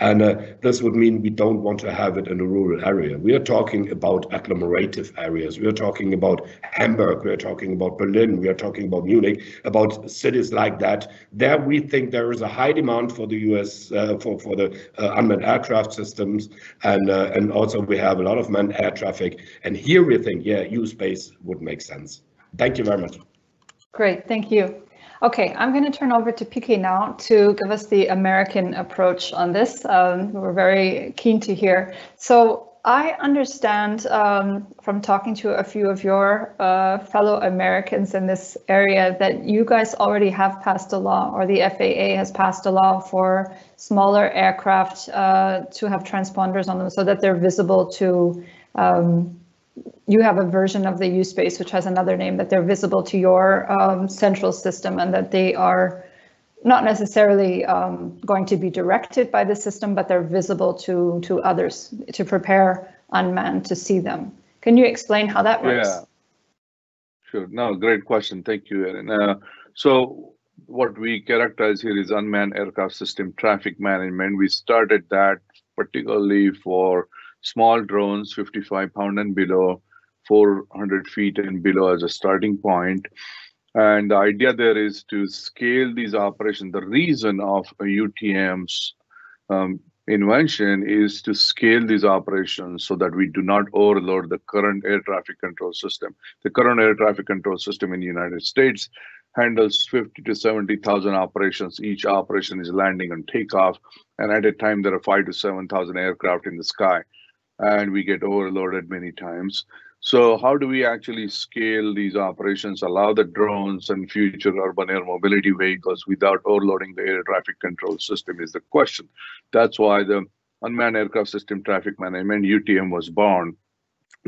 And uh, this would mean we don't want to have it in a rural area. We are talking about agglomerative areas. We are talking about Hamburg. We are talking about Berlin. We are talking about Munich, about cities like that. There we think there is a high demand for the U S, uh, for, for the uh, unmanned aircraft systems. And, uh, and also we have a lot of manned air traffic. And here we think, yeah, U-Space would make sense. Thank you very much. Great, thank you. Okay, I'm going to turn over to P K now to give us the American approach on this. Um, we're very keen to hear. So I understand um, from talking to a few of your uh, fellow Americans in this area that you guys already have passed a law, or the F A A has passed a law for smaller aircraft uh, to have transponders on them so that they're visible to um, you have a version of the U-Space which has another name, that they're visible to your um, central system, and that they are not necessarily um, going to be directed by the system, but they're visible to to others, to prepare unmanned to see them. Can you explain how that works? Yeah, sure. No, great question. Thank you, Erin. Uh, so what we characterize here is unmanned aircraft system traffic management. We started that particularly for small drones, fifty-five pound and below, four hundred feet and below as a starting point. And the idea there is to scale these operations. The reason of U T M's um, invention is to scale these operations so that we do not overload the current air traffic control system. The current air traffic control system in the United States handles fifty to seventy thousand operations. Each operation is landing and takeoff. And at a time, there are five to seven thousand aircraft in the sky. And we get overloaded many times. So how do we actually scale these operations, allow the drones and future urban air mobility vehicles without overloading the air traffic control system is the question. That's why the Unmanned Aircraft System Traffic Management, U T M, was born.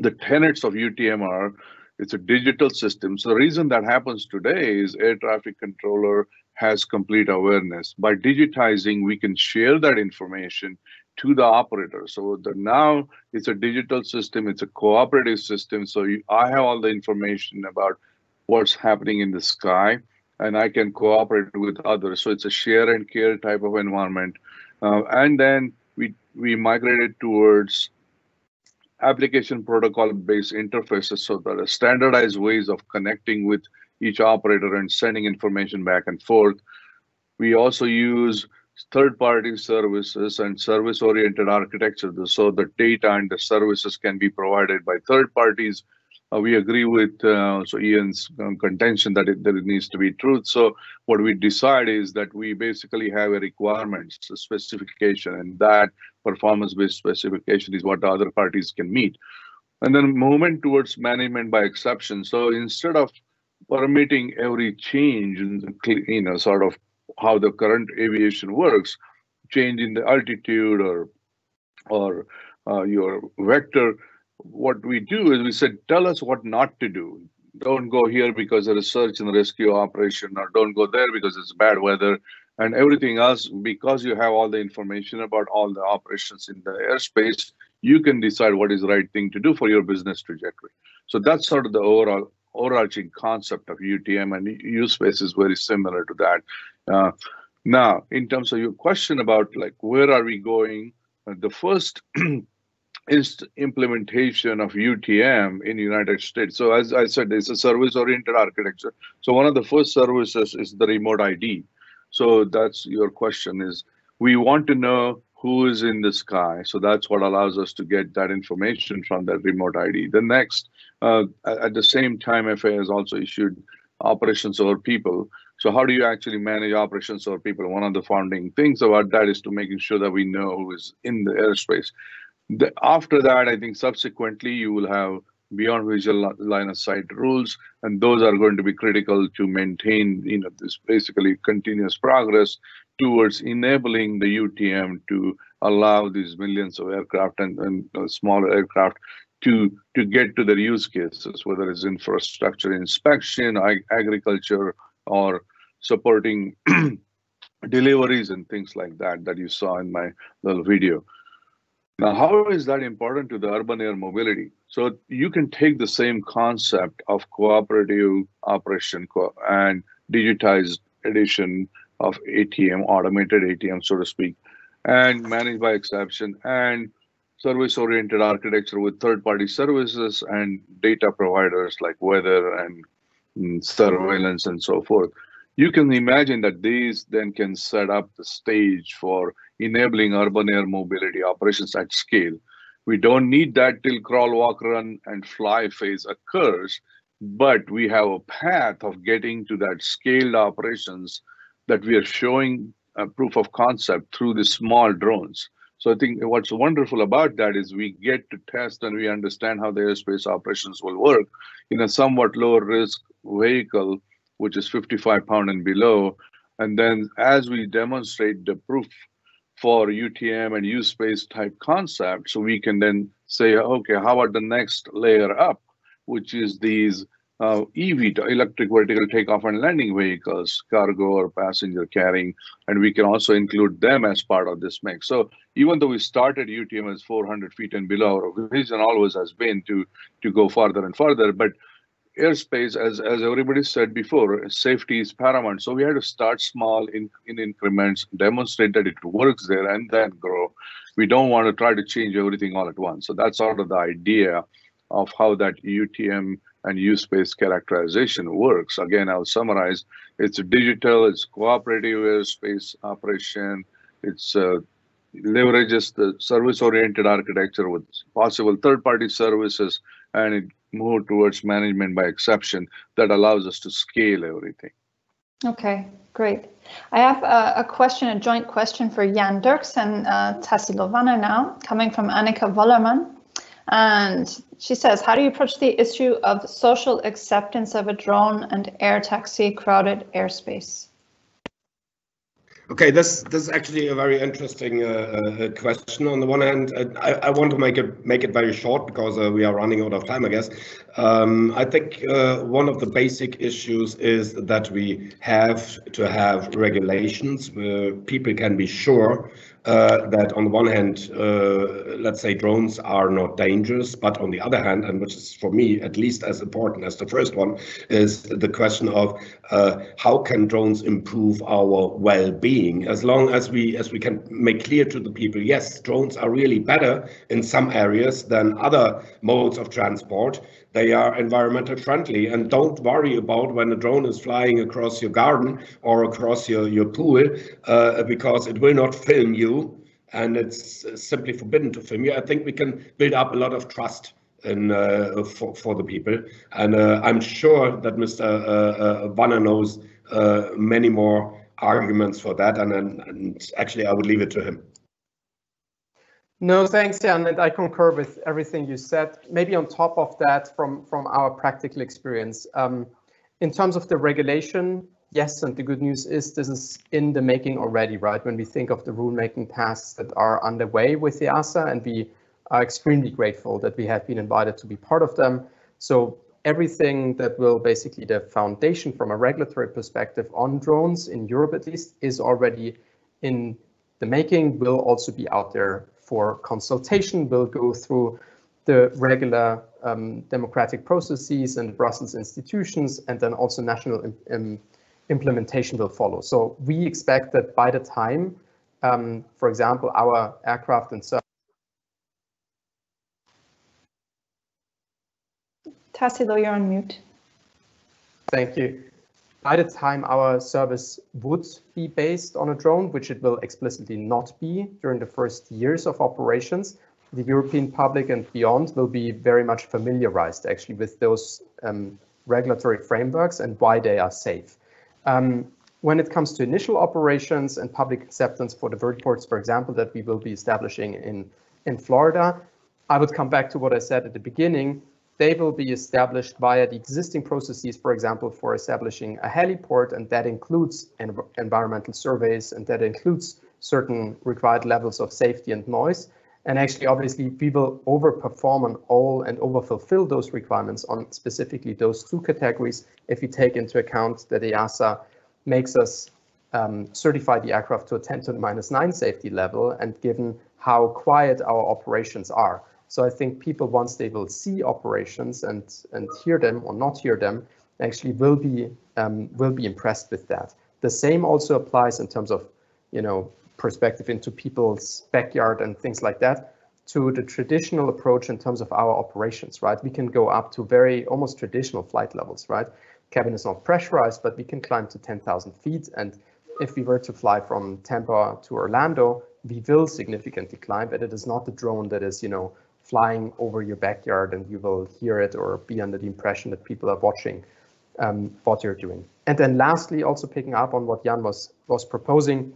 The tenets of U T M are, it's a digital system. So the reason that happens today is air traffic controller has complete awareness. By digitizing, we can share that information to the operator. So the, now it's a digital system, it's a cooperative system. So you, I have all the information about what's happening in the sky, and I can cooperate with others. So it's a share and care type of environment. Uh, and then we, we migrated towards application protocol-based interfaces, so that are standardized ways of connecting with each operator and sending information back and forth. We also use third-party services and service-oriented architecture, so the data and the services can be provided by third parties. Uh, we agree with uh, so Ian's um, contention that it, that it needs to be truth. So what we decide is that we basically have a requirements, a specification, and that performance-based specification is what the other parties can meet. And then movement towards management by exception. So instead of permitting every change in the, you know, sort of how the current aviation works, change in the altitude or or uh, your vector, what we do is we said, tell us what not to do. Don't go here because there is search and rescue operation, or don't go there because it's bad weather, and everything else, because you have all the information about all the operations in the airspace, you can decide what is the right thing to do for your business trajectory. So that's sort of the overall overarching concept of U T M, and U-Space is very similar to that. Uh, now, in terms of your question about like where are we going, uh, the first is implementation of U T M in the United States. So as I said, it's a service-oriented architecture. So one of the first services is the remote I D. So that's your question is, we want to know who is in the sky. So that's what allows us to get that information from that remote I D. The next, uh, at the same time, F A A has also issued operations over people. So how do you actually manage operations over people? One of the founding things about that is to making sure that we know who is in the airspace. The, after that, I think subsequently you will have beyond visual line of sight rules, and those are going to be critical to maintain, you know, this basically continuous progress towards enabling the U T M to allow these millions of aircraft and, and uh, smaller aircraft to, to get to their use cases, whether it's infrastructure inspection, ag agriculture, or supporting deliveries and things like that, that you saw in my little video. Now, how is that important to the urban air mobility? So you can take the same concept of cooperative operation co and digitized edition of A T M, automated A T M, so to speak, and managed by exception and service-oriented architecture with third-party services and data providers like weather and mm, surveillance and so forth. You can imagine that these then can set up the stage for enabling urban air mobility operations at scale. We don't need that till crawl, walk, run, and fly phase occurs, but we have a path of getting to that scaled operations that we are showing a proof of concept through the small drones. So I think what's wonderful about that is we get to test and we understand how the airspace operations will work in a somewhat lower risk vehicle, which is fifty-five pound and below. And then as we demonstrate the proof for U T M and U-Space type concept, so we can then say, okay, how about the next layer up, which is these uh, E V, electric vertical takeoff and landing vehicles, cargo or passenger carrying, and we can also include them as part of this mix. So even though we started U T M as four hundred feet and below, our vision always has been to, to go farther and farther, but airspace, as, as everybody said before, safety is paramount. So we had to start small in, in increments, demonstrate that it works there and then grow. We don't want to try to change everything all at once. So that's sort of the idea of how that U T M and U-Space characterization works. Again, I'll summarize, it's digital, it's cooperative airspace operation, it's uh, leverages the service-oriented architecture with possible third-party services, and it move towards management by exception that allows us to scale everything. Okay, great. I have a, a question, a joint question for Jan Dirks and uh, Tassilo Wanner now, coming from Annika Wollermann. And she says, how do you approach the issue of social acceptance of a drone and air taxi crowded airspace? Okay, this this is actually a very interesting uh, question. On the one hand, I, I want to make it make it very short because uh, we are running out of time, I guess. Um, I think uh, one of the basic issues is that we have to have regulations where people can be sure uh, that on the one hand, uh, let's say drones are not dangerous, but on the other hand, and which is for me at least as important as the first one, is the question of uh, how can drones improve our well-being? As long as we as we can make clear to the people, yes, drones are really better in some areas than other modes of transport. They are environmentally friendly, and don't worry about when a drone is flying across your garden or across your, your pool, uh, because it will not film you, and it's simply forbidden to film you. I think we can build up a lot of trust in, uh, for, for the people. And uh, I'm sure that Mister Uh, uh, Wanner knows uh, many more arguments for that, and, and, and actually I would leave it to him. No, thanks, Jan, and I concur with everything you said. Maybe on top of that, from, from our practical experience, um, in terms of the regulation, yes, and the good news is this is in the making already, right? When we think of the rule-making tasks that are underway with the E A S A, and we are extremely grateful that we have been invited to be part of them. So everything that will basically the foundation from a regulatory perspective on drones in Europe at least is already in the making, will also be out there for consultation, will go through the regular um, democratic processes and Brussels institutions, and then also national im im implementation will follow. So we expect that by the time, um, for example, our aircraft and service Tassilo, you're on mute. Thank you. By the time our service would be based on a drone, which it will explicitly not be during the first years of operations, the European public and beyond will be very much familiarized actually with those um, regulatory frameworks and why they are safe. Um, when it comes to initial operations and public acceptance for the vertiports, for example, that we will be establishing in, in Florida, I would come back to what I said at the beginning. They will be established via the existing processes, for example, for establishing a heliport, and that includes env environmental surveys, and that includes certain required levels of safety and noise. And actually, obviously, we will overperform on all and overfulfill those requirements on specifically those two categories if we take into account that EASA makes us um, certify the aircraft to a ten to the minus nine safety level, and given how quiet our operations are. So I think people, once they will see operations and and hear them or not hear them, actually will be um, will be impressed with that. The same also applies in terms of, you know, perspective into people's backyard and things like that to the traditional approach in terms of our operations, right? We can go up to very almost traditional flight levels, right? Cabin is not pressurized, but we can climb to ten thousand feet. And if we were to fly from Tampa to Orlando, we will significantly climb, but it is not the drone that is, you know, flying over your backyard and you will hear it or be under the impression that people are watching um, what you're doing. And then lastly, also picking up on what Jan was, was proposing,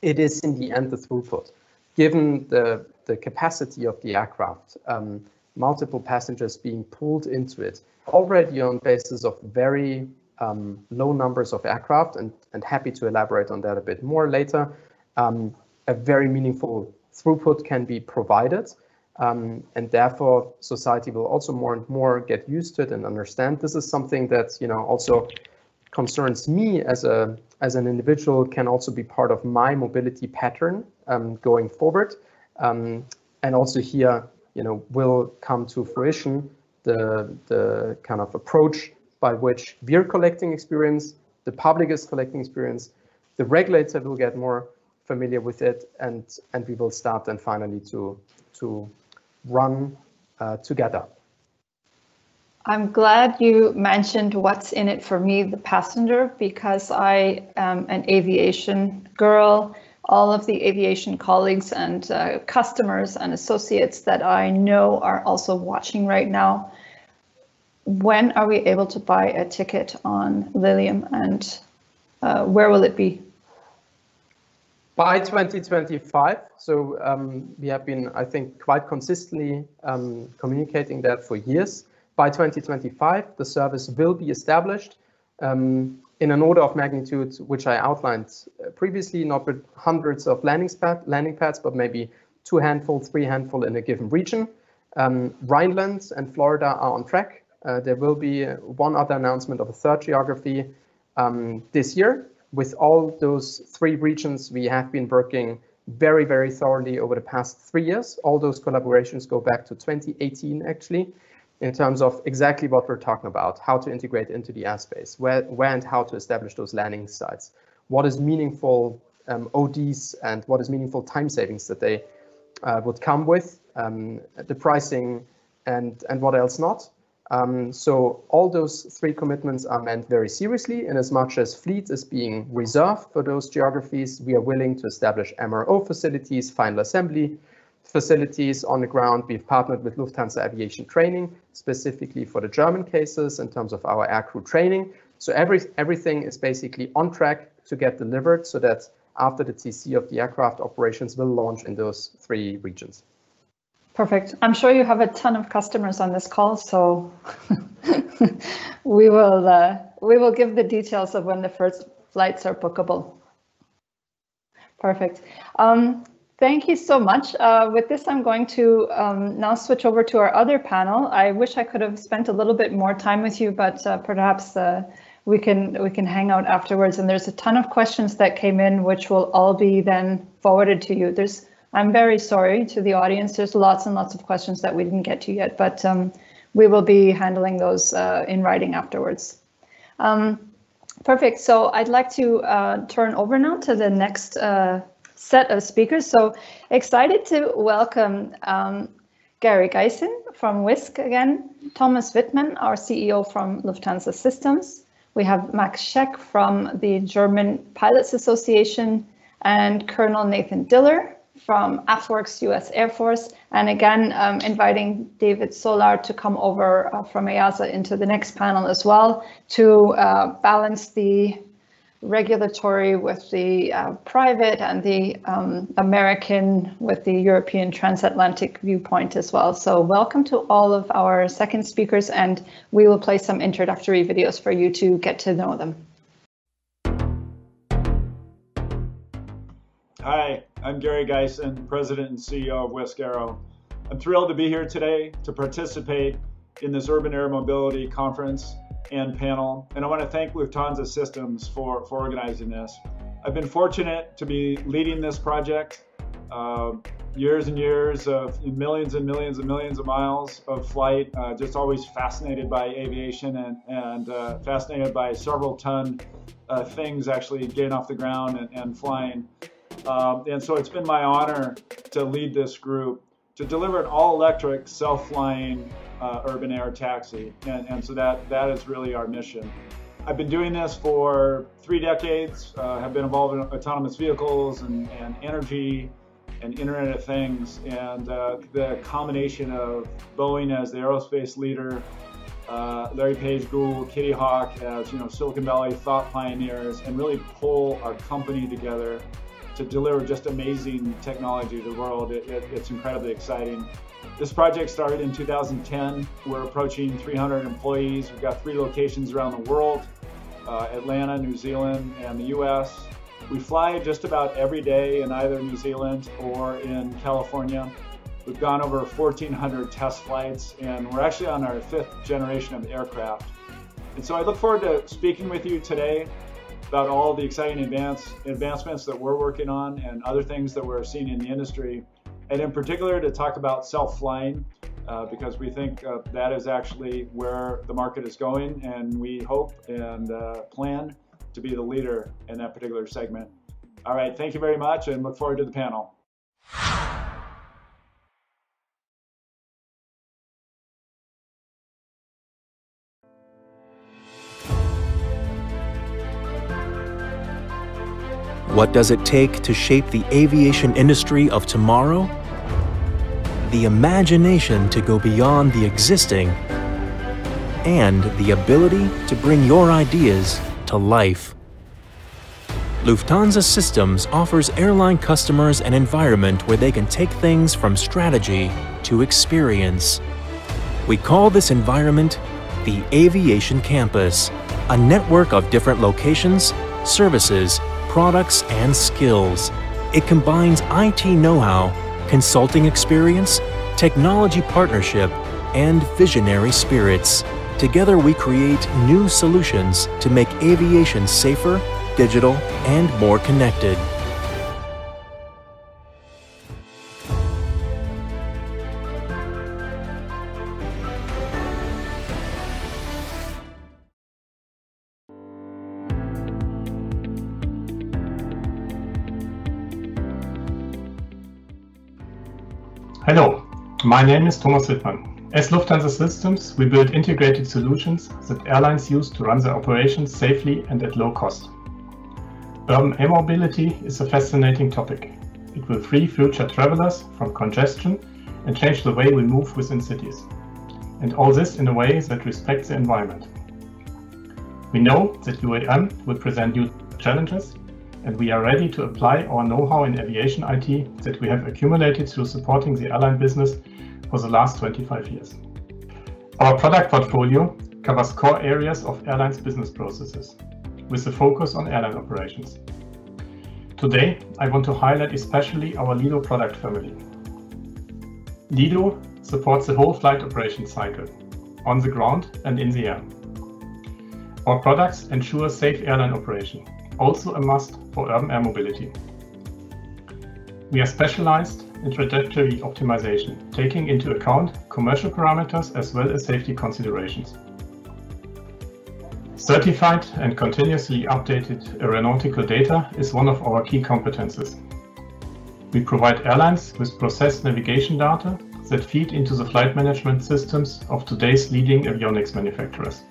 it is in the end the throughput. Given the, the capacity of the aircraft, um, multiple passengers being pulled into it, already on basis of very um, low numbers of aircraft, and, and happy to elaborate on that a bit more later, um, a very meaningful throughput can be provided. Um, and therefore, society will also more and more get used to it and understand. This is something that, you know, also concerns me as a as an individual, can also be part of my mobility pattern um, going forward. Um, and also here, you know, will come to fruition the the kind of approach by which we're collecting experience, the public is collecting experience, the regulator will get more familiar with it, and and we will start then finally to to. run uh, together. I'm glad you mentioned what's in it for me, the passenger, because I am an aviation girl. All of the aviation colleagues and uh, customers and associates that I know are also watching right now. When are we able to buy a ticket on Lilium, and uh, where will it be? By twenty twenty-five, so um, we have been, I think, quite consistently um, communicating that for years. By twenty twenty-five, the service will be established um, in an order of magnitude which I outlined previously, not with hundreds of landing, pad, landing pads, but maybe two handful, three handful in a given region. Um, Rhineland and Florida are on track. Uh, there will be one other announcement of a third geography um, this year. With all those three regions, we have been working very, very thoroughly over the past three years. All those collaborations go back to twenty eighteen, actually, in terms of exactly what we're talking about, how to integrate into the airspace, where, where and how to establish those landing sites, what is meaningful um, O Ds and what is meaningful time savings that they uh, would come with, um, the pricing and, and what else not. Um, so all those three commitments are meant very seriously, and as much as fleet is being reserved for those geographies, we are willing to establish M R O facilities, final assembly facilities on the ground. We've partnered with Lufthansa Aviation Training, specifically for the German cases in terms of our aircrew training. So every, everything is basically on track to get delivered so that after the T C of the aircraft, operations will launch in those three regions. Perfect. I'm sure you have a ton of customers on this call, so we will uh, we will give the details of when the first flights are bookable. Perfect. Um, thank you so much. Uh, with this, I'm going to um, now switch over to our other panel. I wish I could have spent a little bit more time with you, but uh, perhaps uh, we can we can hang out afterwards. And there's a ton of questions that came in, which will all be then forwarded to you. There's I'm very sorry to the audience. There's lots and lots of questions that we didn't get to yet, but um, we will be handling those uh, in writing afterwards. Um, perfect. So I'd like to uh, turn over now to the next uh, set of speakers. So excited to welcome um, Gary Gysin from Wisk again, Thomas Wittmann, our C E O from Lufthansa Systems. We have Max Scheck from the German Pilots Association and Colonel Nathan Diller from AFWERX U S Air Force. And again, um, inviting David Solar to come over uh, from EASA into the next panel as well to uh, balance the regulatory with the uh, private and the um, American with the European transatlantic viewpoint as well. So welcome to all of our second speakers, and we will play some introductory videos for you to get to know them. Hi, I'm Gary Gysin, President and C E O of Wisk Aero. I'm thrilled to be here today to participate in this Urban Air Mobility Conference and panel, and I want to thank Lufthansa Systems for, for organizing this. I've been fortunate to be leading this project. Uh, years and years of millions and millions and millions of miles of flight, uh, just always fascinated by aviation and, and uh, fascinated by several ton uh, things actually getting off the ground and, and flying. Um, and so it's been my honor to lead this group to deliver an all-electric, self-flying uh, urban air taxi. And, and so that, that is really our mission. I've been doing this for three decades, uh, have been involved in autonomous vehicles and, and energy and Internet of Things. And uh, the combination of Boeing as the aerospace leader, uh, Larry Page, Gould, Kitty Hawk as, you know, Silicon Valley thought pioneers, and really pull our company together to deliver just amazing technology to the world. It, it, it's incredibly exciting. This project started in two thousand ten. We're approaching three hundred employees. We've got three locations around the world, uh, Atlanta, New Zealand, and the U S. We fly just about every day in either New Zealand or in California. We've gone over fourteen hundred test flights, and we're actually on our fifth generation of aircraft. And so I look forward to speaking with you today about all the exciting advance, advancements that we're working on and other things that we're seeing in the industry. And in particular, to talk about self-flying, uh, because we think uh, that is actually where the market is going, and we hope and uh, plan to be the leader in that particular segment. All right, thank you very much, and look forward to the panel. What does it take to shape the aviation industry of tomorrow? The imagination to go beyond the existing and the ability to bring your ideas to life. Lufthansa Systems offers airline customers an environment where they can take things from strategy to experience. We call this environment the Aviation Campus, a network of different locations, services, products and skills. It combines I T know-how, consulting experience, technology partnership, and visionary spirits. Together we create new solutions to make aviation safer, digital, and more connected. Hello, my name is Thomas Wittmann. As Lufthansa Systems, we build integrated solutions that airlines use to run their operations safely and at low cost. Urban air mobility is a fascinating topic. It will free future travelers from congestion and change the way we move within cities. And all this in a way that respects the environment. We know that U A M will present new challenges, and we are ready to apply our know-how in aviation I T that we have accumulated through supporting the airline business for the last twenty-five years. Our product portfolio covers core areas of airlines' business processes, with a focus on airline operations. Today, I want to highlight especially our Lido product family. Lido supports the whole flight operation cycle, on the ground and in the air. Our products ensure safe airline operation, also a must for urban air mobility. We are specialized in trajectory optimization, taking into account commercial parameters as well as safety considerations. Certified and continuously updated aeronautical data is one of our key competences. We provide airlines with process navigation data that feed into the flight management systems of today's leading avionics manufacturers.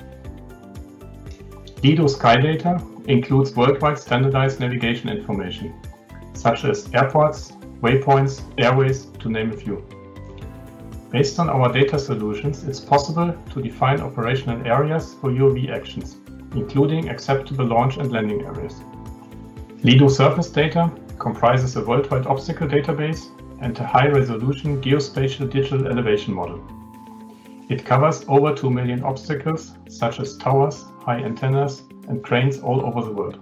Lido SkyData includes worldwide standardized navigation information, such as airports, waypoints, airways, to name a few. Based on our data solutions, it's possible to define operational areas for U A V actions, including acceptable launch and landing areas. Lido Surface Data comprises a worldwide obstacle database and a high-resolution geospatial digital elevation model. It covers over two million obstacles, such as towers, high antennas, and cranes all over the world.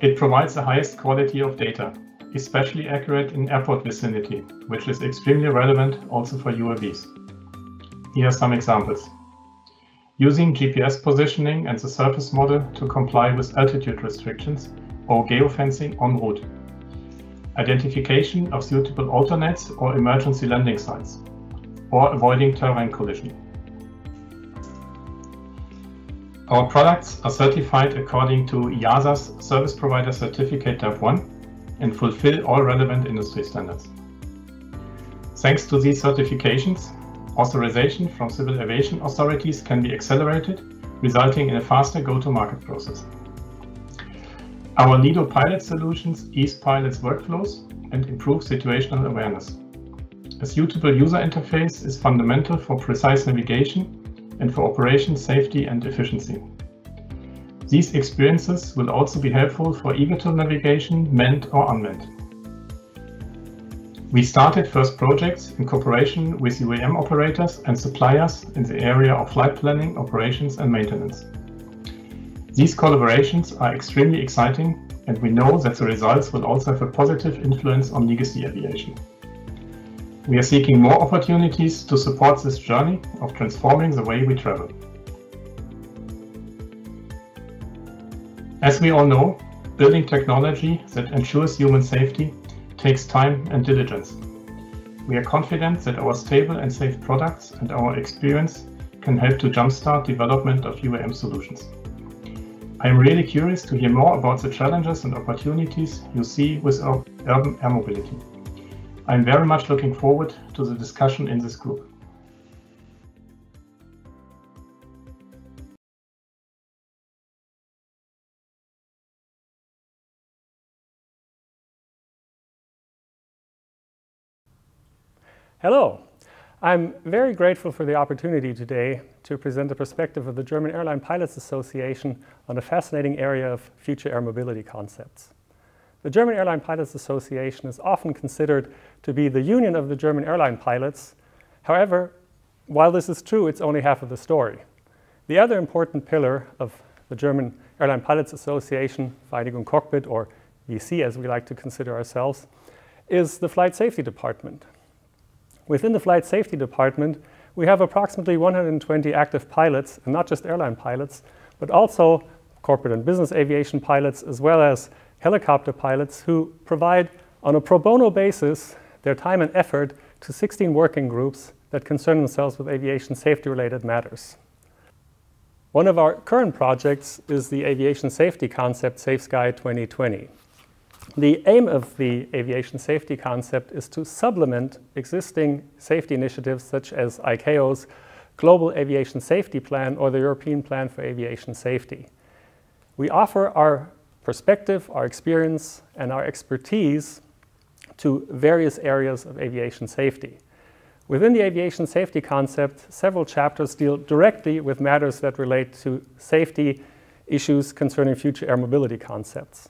It provides the highest quality of data, especially accurate in airport vicinity, which is extremely relevant also for U A Vs. Here are some examples. Using G P S positioning and the surface model to comply with altitude restrictions or geofencing en route. Identification of suitable alternates or emergency landing sites, or avoiding terrain collision. Our products are certified according to EASA's Service Provider Certificate Type one and fulfill all relevant industry standards. Thanks to these certifications, authorization from civil aviation authorities can be accelerated, resulting in a faster go-to-market process. Our Lido Pilot solutions ease pilots' workflows and improve situational awareness. A suitable user interface is fundamental for precise navigation and for operation safety and efficiency. These experiences will also be helpful for eVTOL navigation, manned or unmanned. We started first projects in cooperation with U A M operators and suppliers in the area of flight planning, operations and maintenance. These collaborations are extremely exciting, and we know that the results will also have a positive influence on legacy aviation. We are seeking more opportunities to support this journey of transforming the way we travel. As we all know, building technology that ensures human safety takes time and diligence. We are confident that our stable and safe products and our experience can help to jumpstart development of U A M solutions. I am really curious to hear more about the challenges and opportunities you see with urban air mobility. I am very much looking forward to the discussion in this group. Hello. I'm very grateful for the opportunity today to present the perspective of the German Airline Pilots Association on a fascinating area of future air mobility concepts. The German Airline Pilots Association is often considered to be the union of the German airline pilots. However, while this is true, it's only half of the story. The other important pillar of the German Airline Pilots Association, Vereinigung Cockpit, or V C as we like to consider ourselves, is the Flight Safety Department. Within the Flight Safety Department, we have approximately one hundred twenty active pilots, and not just airline pilots, but also corporate and business aviation pilots, as well as helicopter pilots who provide, on a pro bono basis, their time and effort to sixteen working groups that concern themselves with aviation safety-related matters. One of our current projects is the aviation safety concept, Safe Sky twenty twenty. The aim of the aviation safety concept is to supplement existing safety initiatives such as ICAO's Global Aviation Safety Plan or the European Plan for Aviation Safety. We offer our perspective, our experience, and our expertise to various areas of aviation safety. Within the aviation safety concept, several chapters deal directly with matters that relate to safety issues concerning future air mobility concepts.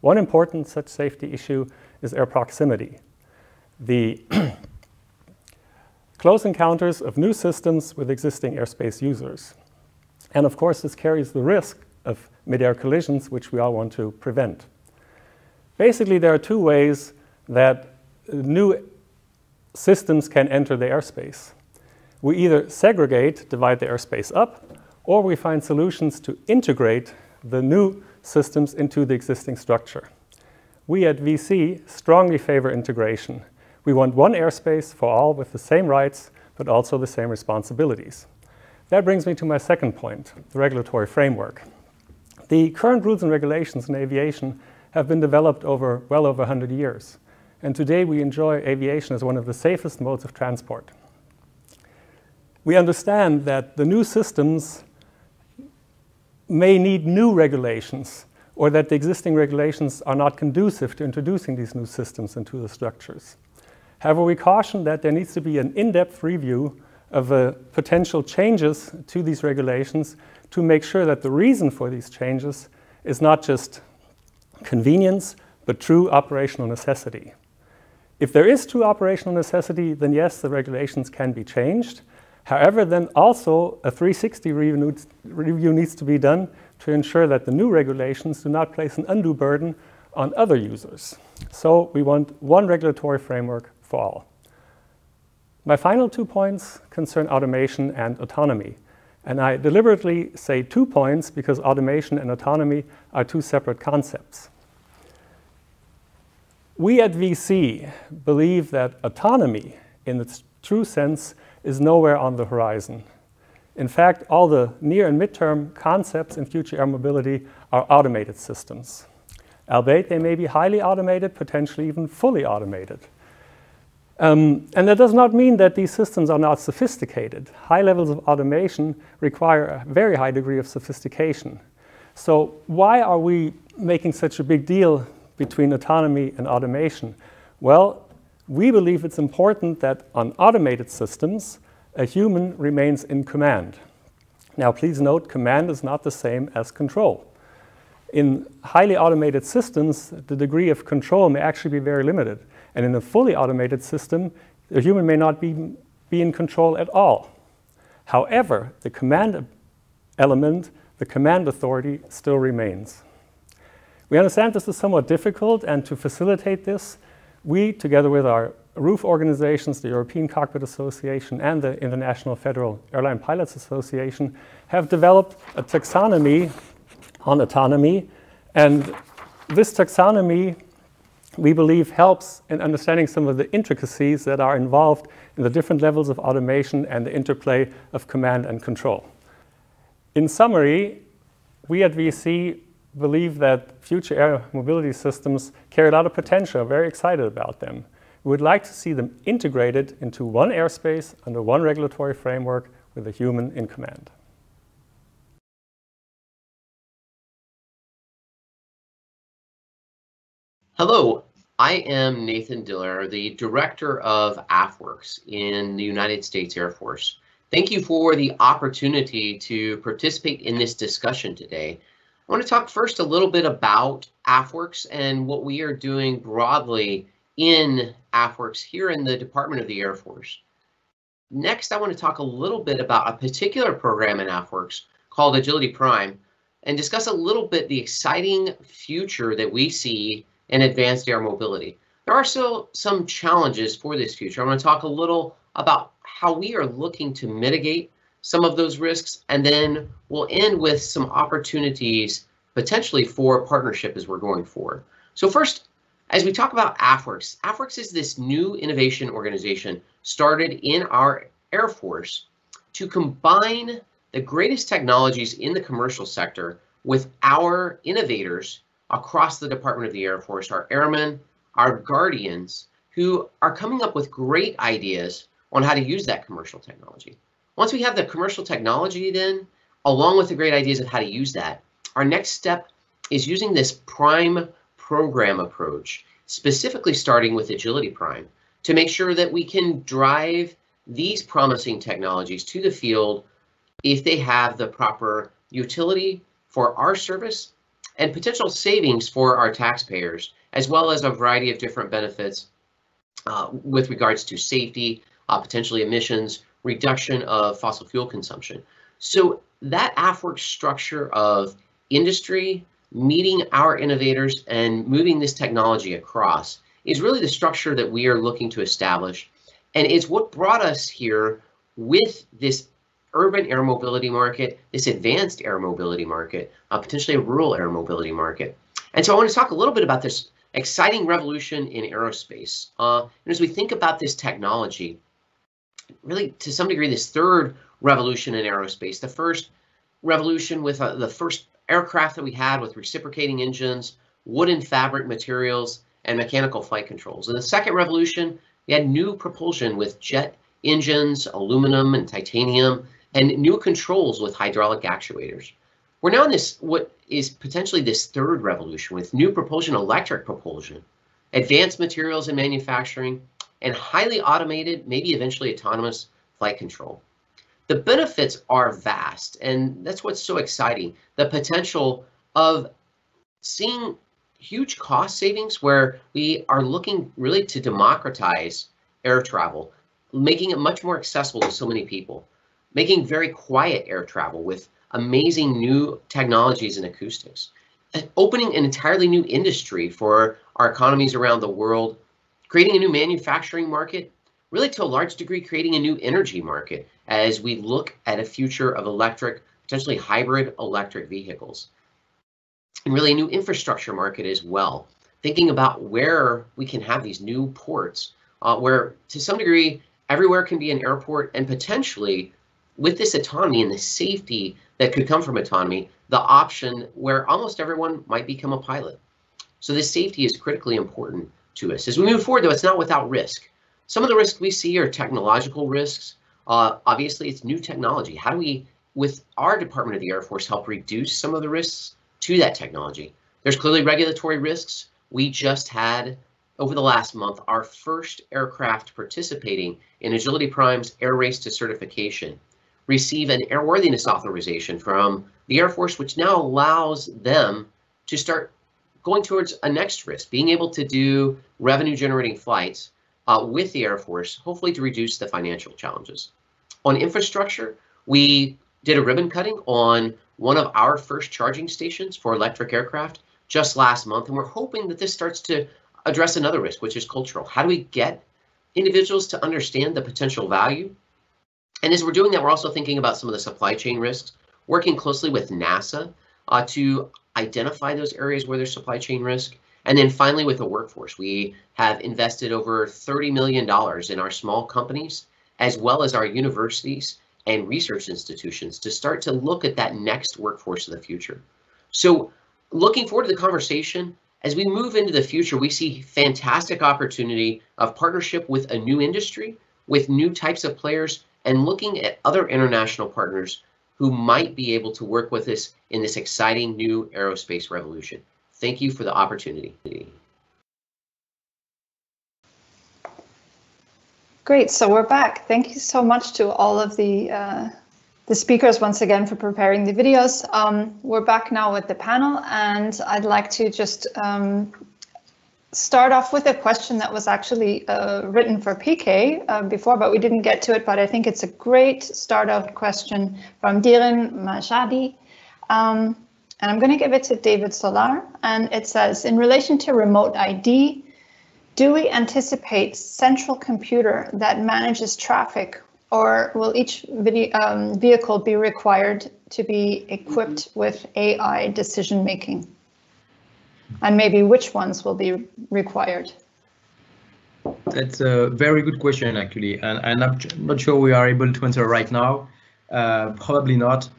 One important such safety issue is air proximity. The close encounters of new systems with existing airspace users. And of course, this carries the risk of mid-air collisions, which we all want to prevent. Basically, there are two ways that new systems can enter the airspace. We either segregate, divide the airspace up, or we find solutions to integrate the new systems into the existing structure. We at V C strongly favor integration. We want one airspace for all with the same rights, but also the same responsibilities. That brings me to my second point, the regulatory framework. The current rules and regulations in aviation have been developed over well over one hundred years. And today we enjoy aviation as one of the safest modes of transport. we understand that the new systems may need new regulations, or that the existing regulations are not conducive to introducing these new systems into the structures. However, we caution that there needs to be an in-depth review of uh, potential changes to these regulations to make sure that the reason for these changes is not just convenience, but true operational necessity. If there is true operational necessity, then yes, the regulations can be changed. However, then also a three sixty review needs to be done to ensure that the new regulations do not place an undue burden on other users. So we want one regulatory framework for all. My final two points concern automation and autonomy. And I deliberately say two points because automation and autonomy are two separate concepts. We at V C believe that autonomy, in its true sense, is nowhere on the horizon. In fact, all the near and midterm concepts in future air mobility are automated systems. Albeit they may be highly automated, potentially even fully automated. Um, and that does not mean that these systems are not sophisticated. High levels of automation require a very high degree of sophistication. So why are we making such a big deal between autonomy and automation? Well, we believe it's important that on automated systems, a human remains in command. Now, please note, command is not the same as control. In highly automated systems, the degree of control may actually be very limited. And in a fully automated system, the human may not be, be in control at all. However, the command element, the command authority, still remains. We understand this is somewhat difficult, and to facilitate this, we, together with our roof organizations, the European Cockpit Association and the International Federal Airline Pilots Association, have developed a taxonomy on autonomy, and this taxonomy, we believe, helps in understanding some of the intricacies that are involved in the different levels of automation and the interplay of command and control. In summary, we at V C believe that future air mobility systems carry a lot of potential. We're very excited about them. We would like to see them integrated into one airspace under one regulatory framework with a human in command. Hello, I am Nathan Diller, the director of AFWERX in the United States Air Force. Thank you for the opportunity to participate in this discussion today. I want to talk first a little bit about AFWERX and what we are doing broadly in AFWERX here in the Department of the Air Force. Next, I want to talk a little bit about a particular program in AFWERX called Agility Prime and discuss a little bit the exciting future that we see and advanced air mobility. There are still some challenges for this future. I'm going to talk a little about how we are looking to mitigate some of those risks, and then we'll end with some opportunities potentially for partnership as we're going forward. So first, as we talk about AFWERX, AFWERX is this new innovation organization started in our Air Force to combine the greatest technologies in the commercial sector with our innovators across the Department of the Air Force, our airmen, our guardians, who are coming up with great ideas on how to use that commercial technology. Once we have the commercial technology then, along with the great ideas of how to use that, our next step is using this prime program approach, specifically starting with Agility Prime, to make sure that we can drive these promising technologies to the field if they have the proper utility for our service and potential savings for our taxpayers, as well as a variety of different benefits uh, with regards to safety, uh, potentially emissions, reduction of fossil fuel consumption. So that AFWERX structure of industry meeting our innovators and moving this technology across is really the structure that we are looking to establish. And it's what brought us here with this urban air mobility market, this advanced air mobility market, uh, potentially a rural air mobility market. And so I want to talk a little bit about this exciting revolution in aerospace. Uh, and as we think about this technology, really to some degree, this third revolution in aerospace, the first revolution with uh, the first aircraft that we had with reciprocating engines, wooden fabric materials, and mechanical flight controls. And the second revolution, we had new propulsion with jet engines, aluminum and titanium, and new controls with hydraulic actuators. We're now in this, what is potentially this third revolution with new propulsion, electric propulsion, advanced materials in manufacturing, and highly automated, maybe eventually autonomous flight control. The benefits are vast, and that's what's so exciting. The potential of seeing huge cost savings where we are looking really to democratize air travel, making it much more accessible to so many people, making very quiet air travel with amazing new technologies in acoustics, opening an entirely new industry for our economies around the world, creating a new manufacturing market, really to a large degree creating a new energy market as we look at a future of electric, potentially hybrid electric vehicles, and really a new infrastructure market as well, thinking about where we can have these new ports, uh, where to some degree everywhere can be an airport, and potentially with this autonomy and the safety that could come from autonomy, the option where almost everyone might become a pilot. So this safety is critically important to us. As we move forward, though, it's not without risk. Some of the risks we see are technological risks. Uh, obviously, it's new technology. How do we, with our Department of the Air Force, help reduce some of the risks to that technology? There's clearly regulatory risks. We just had, over the last month, our first aircraft participating in Agility Prime's Air Race to Certification receive an airworthiness authorization from the Air Force, which now allows them to start going towards a next risk, being able to do revenue generating flights uh, with the Air Force, hopefully to reduce the financial challenges. On infrastructure, we did a ribbon cutting on one of our first charging stations for electric aircraft just last month, and we're hoping that this starts to address another risk, which is cultural. How do we get individuals to understand the potential value? And as we're doing that, we're also thinking about some of the supply chain risks, working closely with NASA uh, to identify those areas where there's supply chain risk. And then finally, with the workforce, we have invested over thirty million dollars in our small companies, as well as our universities and research institutions, to start to look at that next workforce of the future. So looking forward to the conversation, as we move into the future, we see fantastic opportunity of partnership with a new industry, with new types of players, and looking at other international partners who might be able to work with us in this exciting new aerospace revolution. Thank you for the opportunity. Great, so we're back. Thank you so much to all of the, uh, the speakers once again for preparing the videos. Um, we're back now with the panel, and I'd like to just um, start off with a question that was actually uh, written for P K uh, before, but we didn't get to it, but I think it's a great start-out question from Dirin Majadi. Um, and I'm going to give it to David Solar, and it says, in relation to remote I D, do we anticipate central computer that manages traffic, or will each video, um, vehicle be required to be equipped with A I decision-making? And maybe which ones will be required? That's a very good question, actually, and, and I'm not sure we are able to answer right now. Uh, probably not.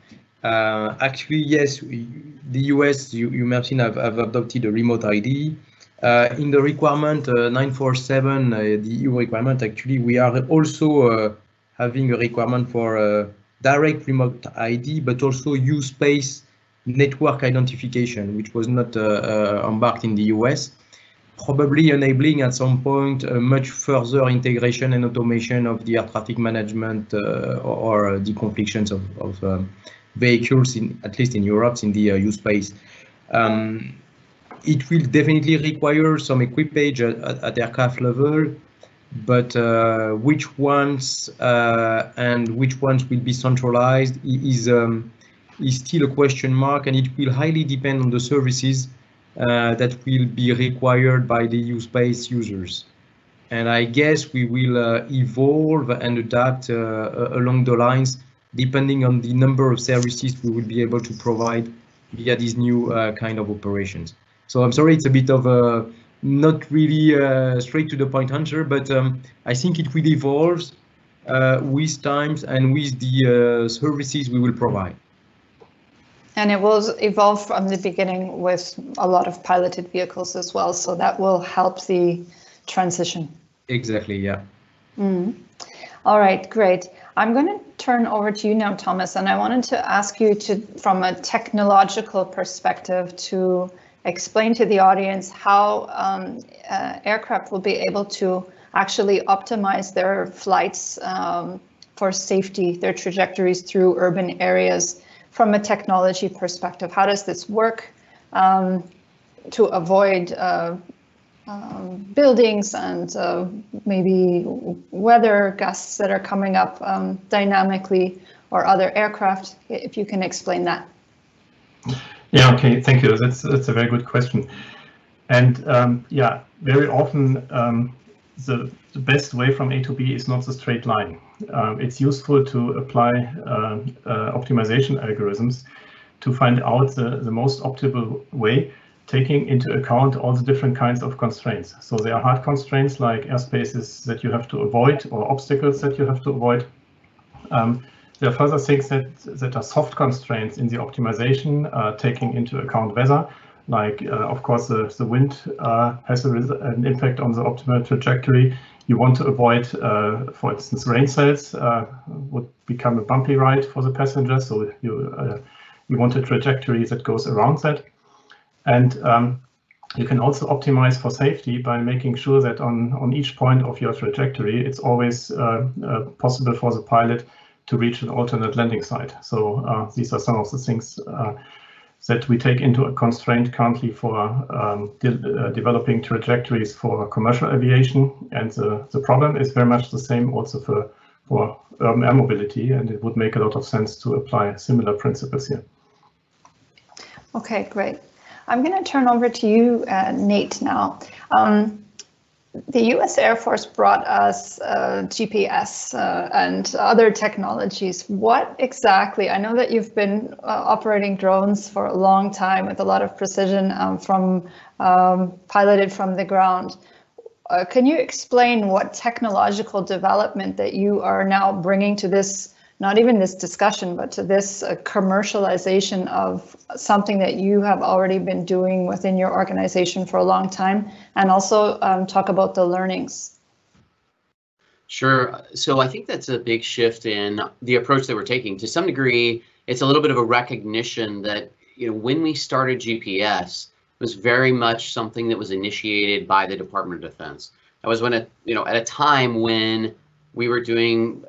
Uh, actually, yes, we, the U S, you, you may have seen, have, have adopted a remote I D. Uh, in the requirement uh, nine forty-seven, uh, the E U requirement, actually, we are also uh, having a requirement for uh, direct remote I D, but also U-Space network identification, which was not uh, uh, embarked in the U S, probably enabling at some point a much further integration and automation of the air traffic management uh, or, or the conflicts of, of um, vehicles, in, at least in Europe, in the uh, U-Space. Um, it will definitely require some equipage at, at, at aircraft level, but uh, which ones uh, and which ones will be centralized is um, is still a question mark, and it will highly depend on the services uh, that will be required by the U-Space users. And I guess we will uh, evolve and adapt uh, along the lines, depending on the number of services we will be able to provide via these new uh, kind of operations. So I'm sorry, it's a bit of a not really uh, straight to the point answer, but um, I think it will evolve uh, with times and with the uh, services we will provide. And it will evolve from the beginning with a lot of piloted vehicles as well, so that will help the transition. Exactly, yeah. Mm. All right, great. I'm going to turn over to you now, Thomas, and I wanted to ask you to, from a technological perspective, to explain to the audience how um, uh, aircraft will be able to actually optimize their flights um, for safety, their trajectories through urban areas. From a technology perspective, how does this work um, to avoid uh, um, buildings and uh, maybe weather gusts that are coming up um, dynamically, or other aircraft, if you can explain that? Yeah, okay, thank you. That's, that's a very good question. And um, yeah, very often um, the, the best way from A to B is not the straight line. Um, it's useful to apply uh, uh, optimization algorithms to find out the, the most optimal way, taking into account all the different kinds of constraints. So there are hard constraints like airspaces that you have to avoid or obstacles that you have to avoid. Um, there are further things that, that are soft constraints in the optimization, uh, taking into account weather, like uh, of course the, the wind uh, has a, an impact on the optimal trajectory. You want to avoid, uh, for instance, rain cells uh, would become a bumpy ride for the passengers. So you uh, you want a trajectory that goes around that, and um, you can also optimize for safety by making sure that on on each point of your trajectory, it's always uh, uh, possible for the pilot to reach an alternate landing site. So uh, these are some of the things uh, that we take into a constraint currently for um, de uh, developing trajectories for commercial aviation. And the, the problem is very much the same also for, for urban air mobility, and it would make a lot of sense to apply similar principles here. Okay, great. I'm going to turn over to you, uh, Nate, now. Um, the U S Air Force brought us uh, G P S uh, and other technologies. What exactly? I know that you've been uh, operating drones for a long time with a lot of precision, um, from um, piloted from the ground. Uh, can you explain what technological development that you are now bringing to this, not even this discussion, but to this uh, commercialization of something that you have already been doing within your organization for a long time, and also um, talk about the learnings? Sure. So I think that's a big shift in the approach that we're taking. To some degree, it's a little bit of a recognition that, you know, when we started G P S, it was very much something that was initiated by the Department of Defense. That was when, it, you know, at a time when we were doing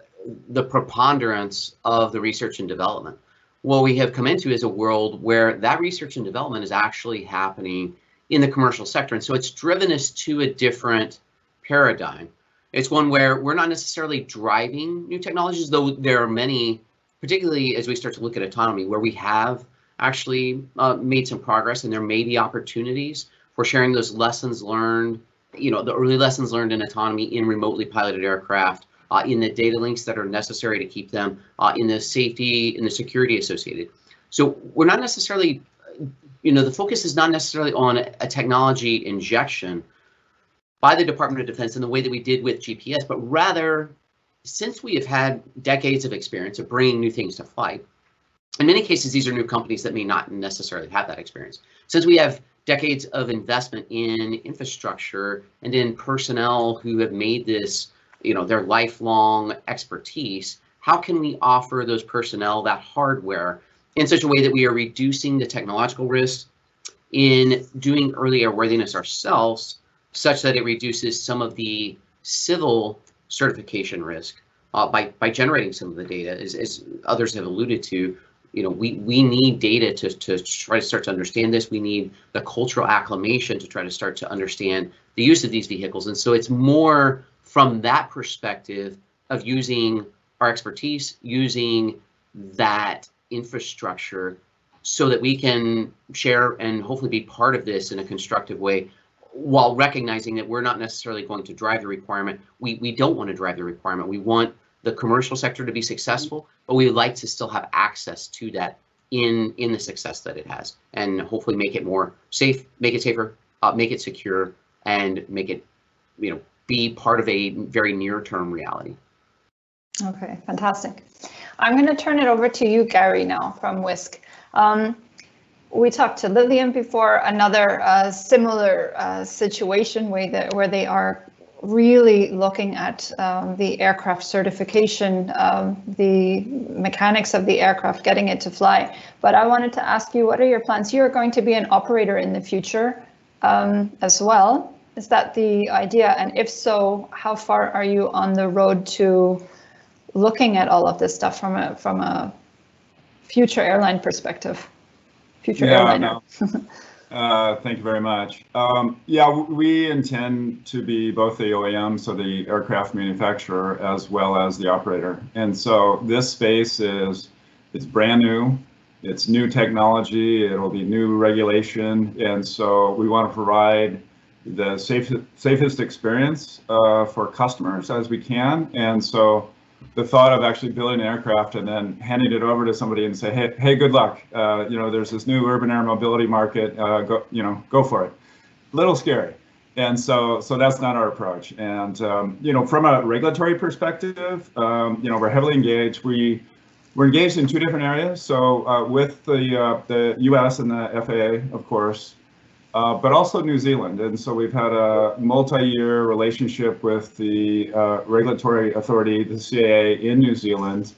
the preponderance of the research and development. What we have come into is a world where that research and development is actually happening in the commercial sector. And so it's driven us to a different paradigm. It's one where we're not necessarily driving new technologies, though there are many, particularly as we start to look at autonomy, where we have actually uh, made some progress, and there may be opportunities for sharing those lessons learned, you know, the early lessons learned in autonomy in remotely piloted aircraft, Uh, in the data links that are necessary to keep them, uh, in the safety and the security associated. So we're not necessarily, you know, the focus is not necessarily on a technology injection by the Department of Defense in the way that we did with G P S, but rather, since we have had decades of experience of bringing new things to flight, in many cases, these are new companies that may not necessarily have that experience. Since we have decades of investment in infrastructure and in personnel who have made this, you know, their lifelong expertise, how can we offer those personnel that hardware in such a way that we are reducing the technological risk in doing early airworthiness ourselves, such that it reduces some of the civil certification risk uh, by, by generating some of the data, as, as others have alluded to. You know, we, we need data to, to try to start to understand this. We need the cultural acclimation to try to start to understand the use of these vehicles. And so it's more from that perspective of using our expertise, using that infrastructure so that we can share and hopefully be part of this in a constructive way, while recognizing that we're not necessarily going to drive the requirement. We, we don't want to drive the requirement. We want the commercial sector to be successful, but we would like to still have access to that in, in the success that it has, and hopefully make it more safe, make it safer, uh, make it secure, and make it, you know, be part of a very near-term reality. Okay, fantastic. I'm going to turn it over to you, Gary, now from Wisk. Um, we talked to Lilium before, another uh, similar uh, situation where, the, where they are really looking at um, the aircraft certification, um, the mechanics of the aircraft, getting it to fly. But I wanted to ask you, what are your plans? You're going to be an operator in the future um, as well. Is that the idea? And if so, how far are you on the road to looking at all of this stuff from a from a future airline perspective? Future yeah, airliner. No. Uh, thank you very much. Um, yeah, we intend to be both the O E M, so the aircraft manufacturer, as well as the operator. And so this space is, it's brand new, it's new technology, it'll be new regulation. And so we want to provide the safe, safest experience uh, for customers as we can. And so the thought of actually building an aircraft and then handing it over to somebody and say, hey, hey, good luck. Uh, you know, there's this new urban air mobility market. Uh, go, you know, go for it. A little scary. And so, so that's not our approach. And um, you know, from a regulatory perspective, um, you know, we're heavily engaged. We we're engaged in two different areas. So uh, with the uh, the U S and the F A A, of course. Uh, but also New Zealand, and so we've had a multi-year relationship with the uh, regulatory authority, the C A A in New Zealand,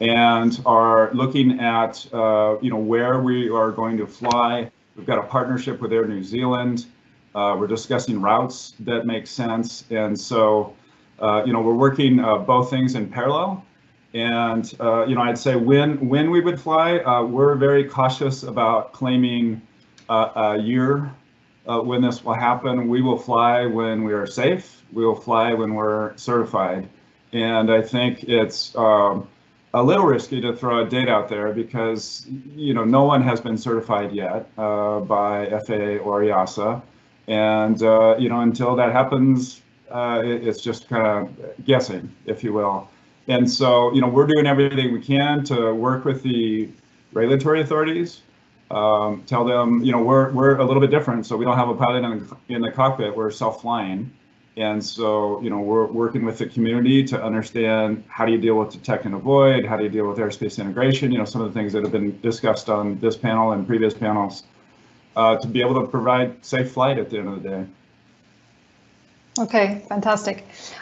and are looking at uh, you know, where we are going to fly. We've got a partnership with Air New Zealand. Uh, we're discussing routes that make sense, and so uh, you know, we're working uh, both things in parallel. And uh, you know, I'd say when when we would fly, uh, we're very cautious about claiming Uh, a year uh, when this will happen. We will fly when we are safe. We will fly when we're certified. And I think it's um, a little risky to throw a date out there because, you know, no one has been certified yet uh, by F A A or EASA. And, uh, you know, until that happens, uh, it, it's just kind of guessing, if you will. And so, you know, we're doing everything we can to work with the regulatory authorities. Um, tell them, you know, we're we're a little bit different, so we don't have a pilot in the, in the cockpit. We're self-flying, and so you know, we're working with the community to understand how do you deal with detect and avoid, how do you deal with airspace integration. You know, some of the things that have been discussed on this panel and previous panels uh, to be able to provide safe flight at the end of the day. Okay, fantastic,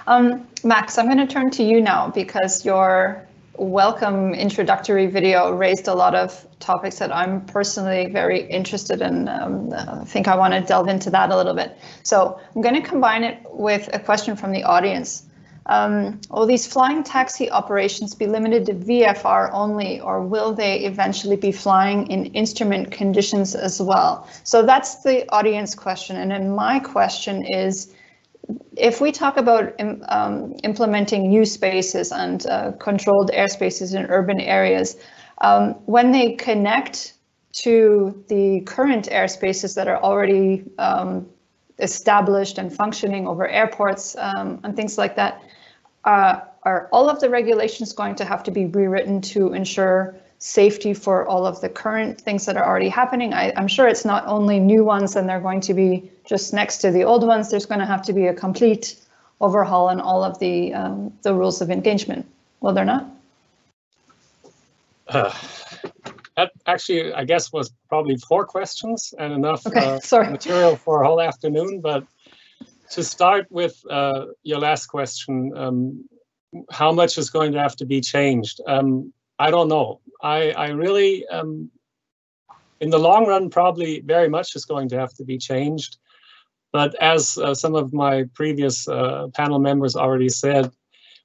um, Max. I'm going to turn to you now because you're. Welcome introductory video raised a lot of topics that I'm personally very interested in. Um, I think I want to delve into that a little bit. So I'm going to combine it with a question from the audience. Um, will these flying taxi operations be limited to V F R only, or will they eventually be flying in instrument conditions as well? So that's the audience question. And then my question is, if we talk about um, implementing new spaces and uh, controlled airspaces in urban areas, um, when they connect to the current airspaces that are already um, established and functioning over airports um, and things like that, uh, are all of the regulations going to have to be rewritten to ensure safety for all of the current things that are already happening? I, I'm sure it's not only new ones and they're going to be just next to the old ones. There's going to have to be a complete overhaul in all of the um, the rules of engagement. Will there not? Uh, that actually, I guess, was probably four questions and enough okay, uh, sorry. material for a whole afternoon. But to start with uh, your last question, um, how much is going to have to be changed? Um, I don't know. I, I really, um, in the long run, probably very much is going to have to be changed. But as uh, some of my previous uh, panel members already said,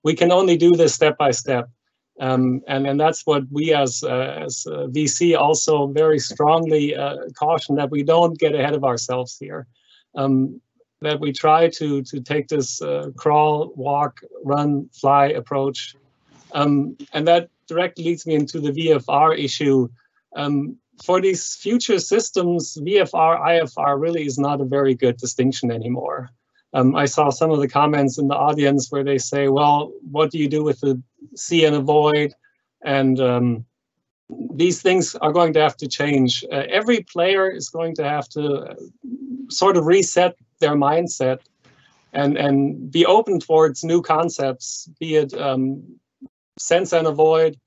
we can only do this step by step. Um, and, and that's what we as, uh, as uh, V C also very strongly uh, caution, that we don't get ahead of ourselves here. Um, that we try to, to take this uh, crawl, walk, run, fly approach. Um, and that directly leads me into the V F R issue. Um, for these future systems, V F R, I F R really is not a very good distinction anymore. Um, I saw some of the comments in the audience where they say, well, what do you do with the see and avoid? And um, these things are going to have to change. Uh, every player is going to have to sort of reset their mindset and, and be open towards new concepts, be it um, sense and avoid,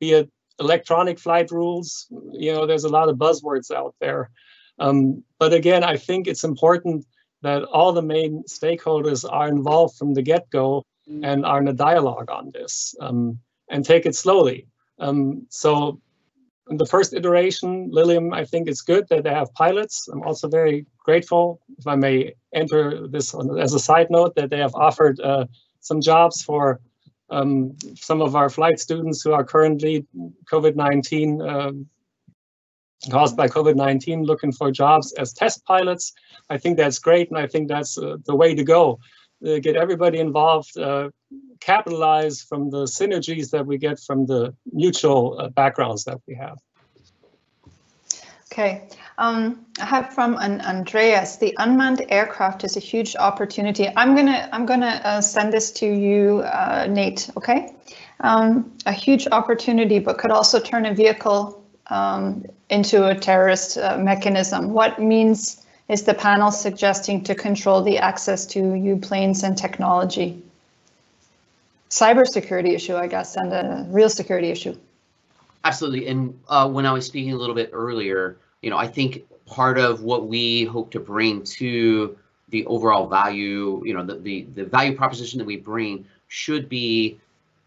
be it electronic flight rules. You know, there's a lot of buzzwords out there. Um, but again, I think it's important that all the main stakeholders are involved from the get-go and are in a dialogue on this, um, and take it slowly. Um, so in the first iteration, Lilium, I think it's good that they have pilots. I'm also very grateful, if I may enter this on, as a side note, that they have offered uh, some jobs for um, some of our flight students who are currently COVID nineteen, um, caused by COVID nineteen, looking for jobs as test pilots. I think that's great, and I think that's uh, the way to go. Uh, get everybody involved, uh, capitalize from the synergies that we get from the mutual uh, backgrounds that we have. Okay, um, I have from an Andreas. The unmanned aircraft is a huge opportunity. I'm gonna I'm gonna uh, send this to you, uh, Nate. Okay, um, a huge opportunity, but could also turn a vehicle um, into a terrorist uh, mechanism. What means is the panel suggesting to control the access to U-planes and technology? Cybersecurity issue, I guess, and a real security issue. Absolutely, and uh, when I was speaking a little bit earlier, you know, I think part of what we hope to bring to the overall value, you know, the, the, the value proposition that we bring should be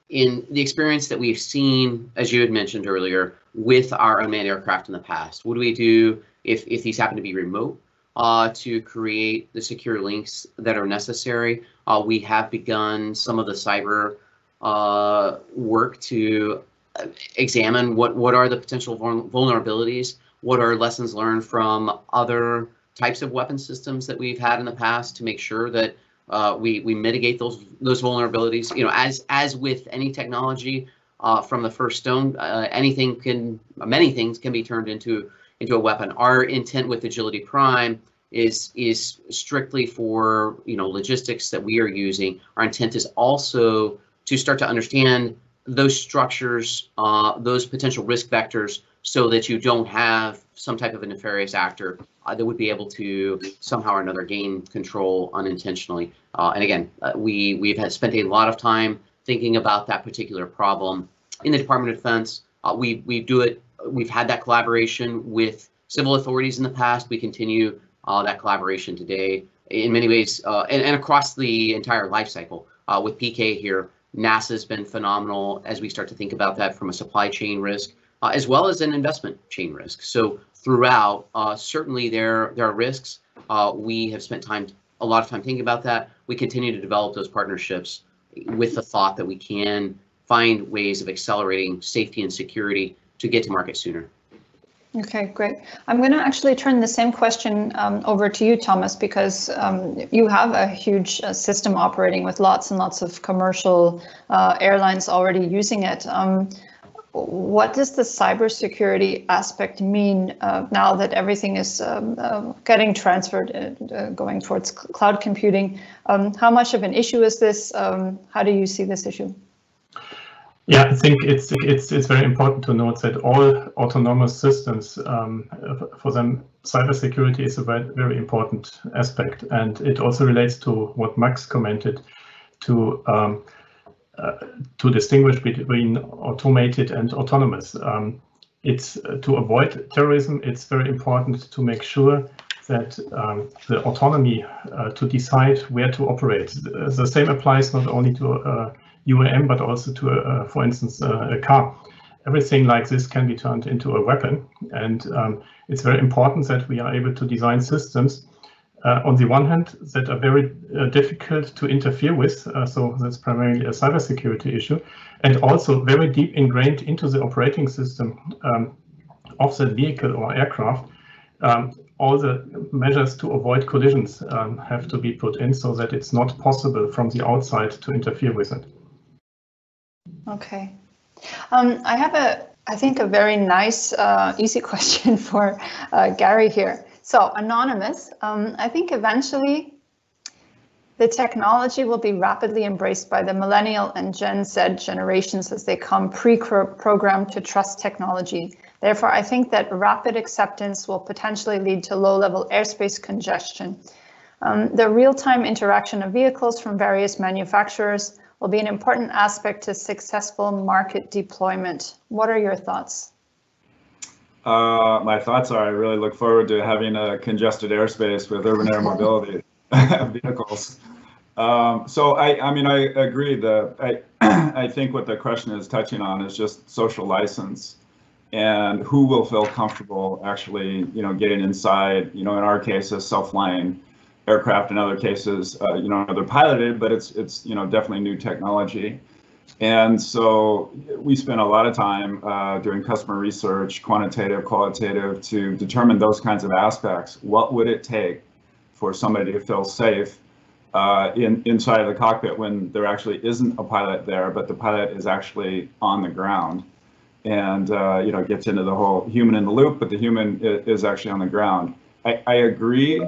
in the experience that we've seen, as you had mentioned earlier, with our unmanned aircraft in the past. What do we do if, if these happen to be remote uh, to create the secure links that are necessary? Uh, we have begun some of the cyber uh, work to examine what what are the potential vulnerabilities, what are lessons learned from other types of weapon systems that we've had in the past to make sure that uh, we we mitigate those those vulnerabilities. You know, as as with any technology, uh, from the first stone, uh, anything can many things can be turned into into a weapon. Our intent with Agility Prime is is strictly for, you know, logistics that we are using. Our intent is also to start to understand those structures, uh, those potential risk vectors, so that you don't have some type of a nefarious actor uh, that would be able to somehow or another gain control unintentionally. Uh, and again, uh, we, we've had spent a lot of time thinking about that particular problem in the Department of Defense. Uh, we, we do it, we've had that collaboration with civil authorities in the past. We continue uh, that collaboration today in many ways, uh, and, and across the entire life cycle. Uh, with P K here, NASA's been phenomenal as we start to think about that from a supply chain risk, uh, as well as an investment chain risk. So throughout, uh, certainly there, there are risks. Uh, we have spent time, a lot of time thinking about that. We continue to develop those partnerships with the thought that we can find ways of accelerating safety and security to get to market sooner. Okay, great. I'm going to actually turn the same question um, over to you, Thomas, because um, you have a huge uh, system operating with lots and lots of commercial uh, airlines already using it. Um, what does the cybersecurity aspect mean uh, now that everything is um, uh, getting transferred and uh, going towards cloud computing? Um, how much of an issue is this? Um, how do you see this issue? Yeah, I think it's it's it's very important to note that all autonomous systems, um, for them, cybersecurity is a very, very important aspect, and it also relates to what Max commented, to um, uh, to distinguish between automated and autonomous. Um, it's uh, to avoid terrorism. It's very important to make sure that um, the autonomy uh, to decide where to operate. The same applies not only to uh, U A M, but also to, uh, for instance, uh, a car. Everything like this can be turned into a weapon, and um, it's very important that we are able to design systems uh, on the one hand that are very uh, difficult to interfere with, uh, so that's primarily a cybersecurity issue, and also very deep ingrained into the operating system um, of the vehicle or aircraft. Um, all the measures to avoid collisions um, have to be put in so that it's not possible from the outside to interfere with it. Okay, um, I have a, I think a very nice, uh, easy question for uh, Gary here. So anonymous, um, I think eventually the technology will be rapidly embraced by the millennial and Gen Z generations as they come pre-programmed to trust technology. Therefore, I think that rapid acceptance will potentially lead to low-level airspace congestion. Um, the real-time interaction of vehicles from various manufacturers will be an important aspect to successful market deployment. What are your thoughts? Uh, my thoughts are I really look forward to having a congested airspace with urban air mobility. vehicles. Um, so I, I mean, I agree that I, I think what the question is touching on is just social license and who will feel comfortable actually, you know, getting inside, you know, in our case, a self-flying aircraft, in other cases, uh, you know, they're piloted, but it's, it's, you know, definitely new technology. And so we spend a lot of time uh, doing customer research, quantitative, qualitative, to determine those kinds of aspects. What would it take for somebody to feel safe uh, in, inside of the cockpit when there actually isn't a pilot there, but the pilot is actually on the ground? And, uh, you know, it gets into the whole human in the loop, but the human is actually on the ground. I, I agree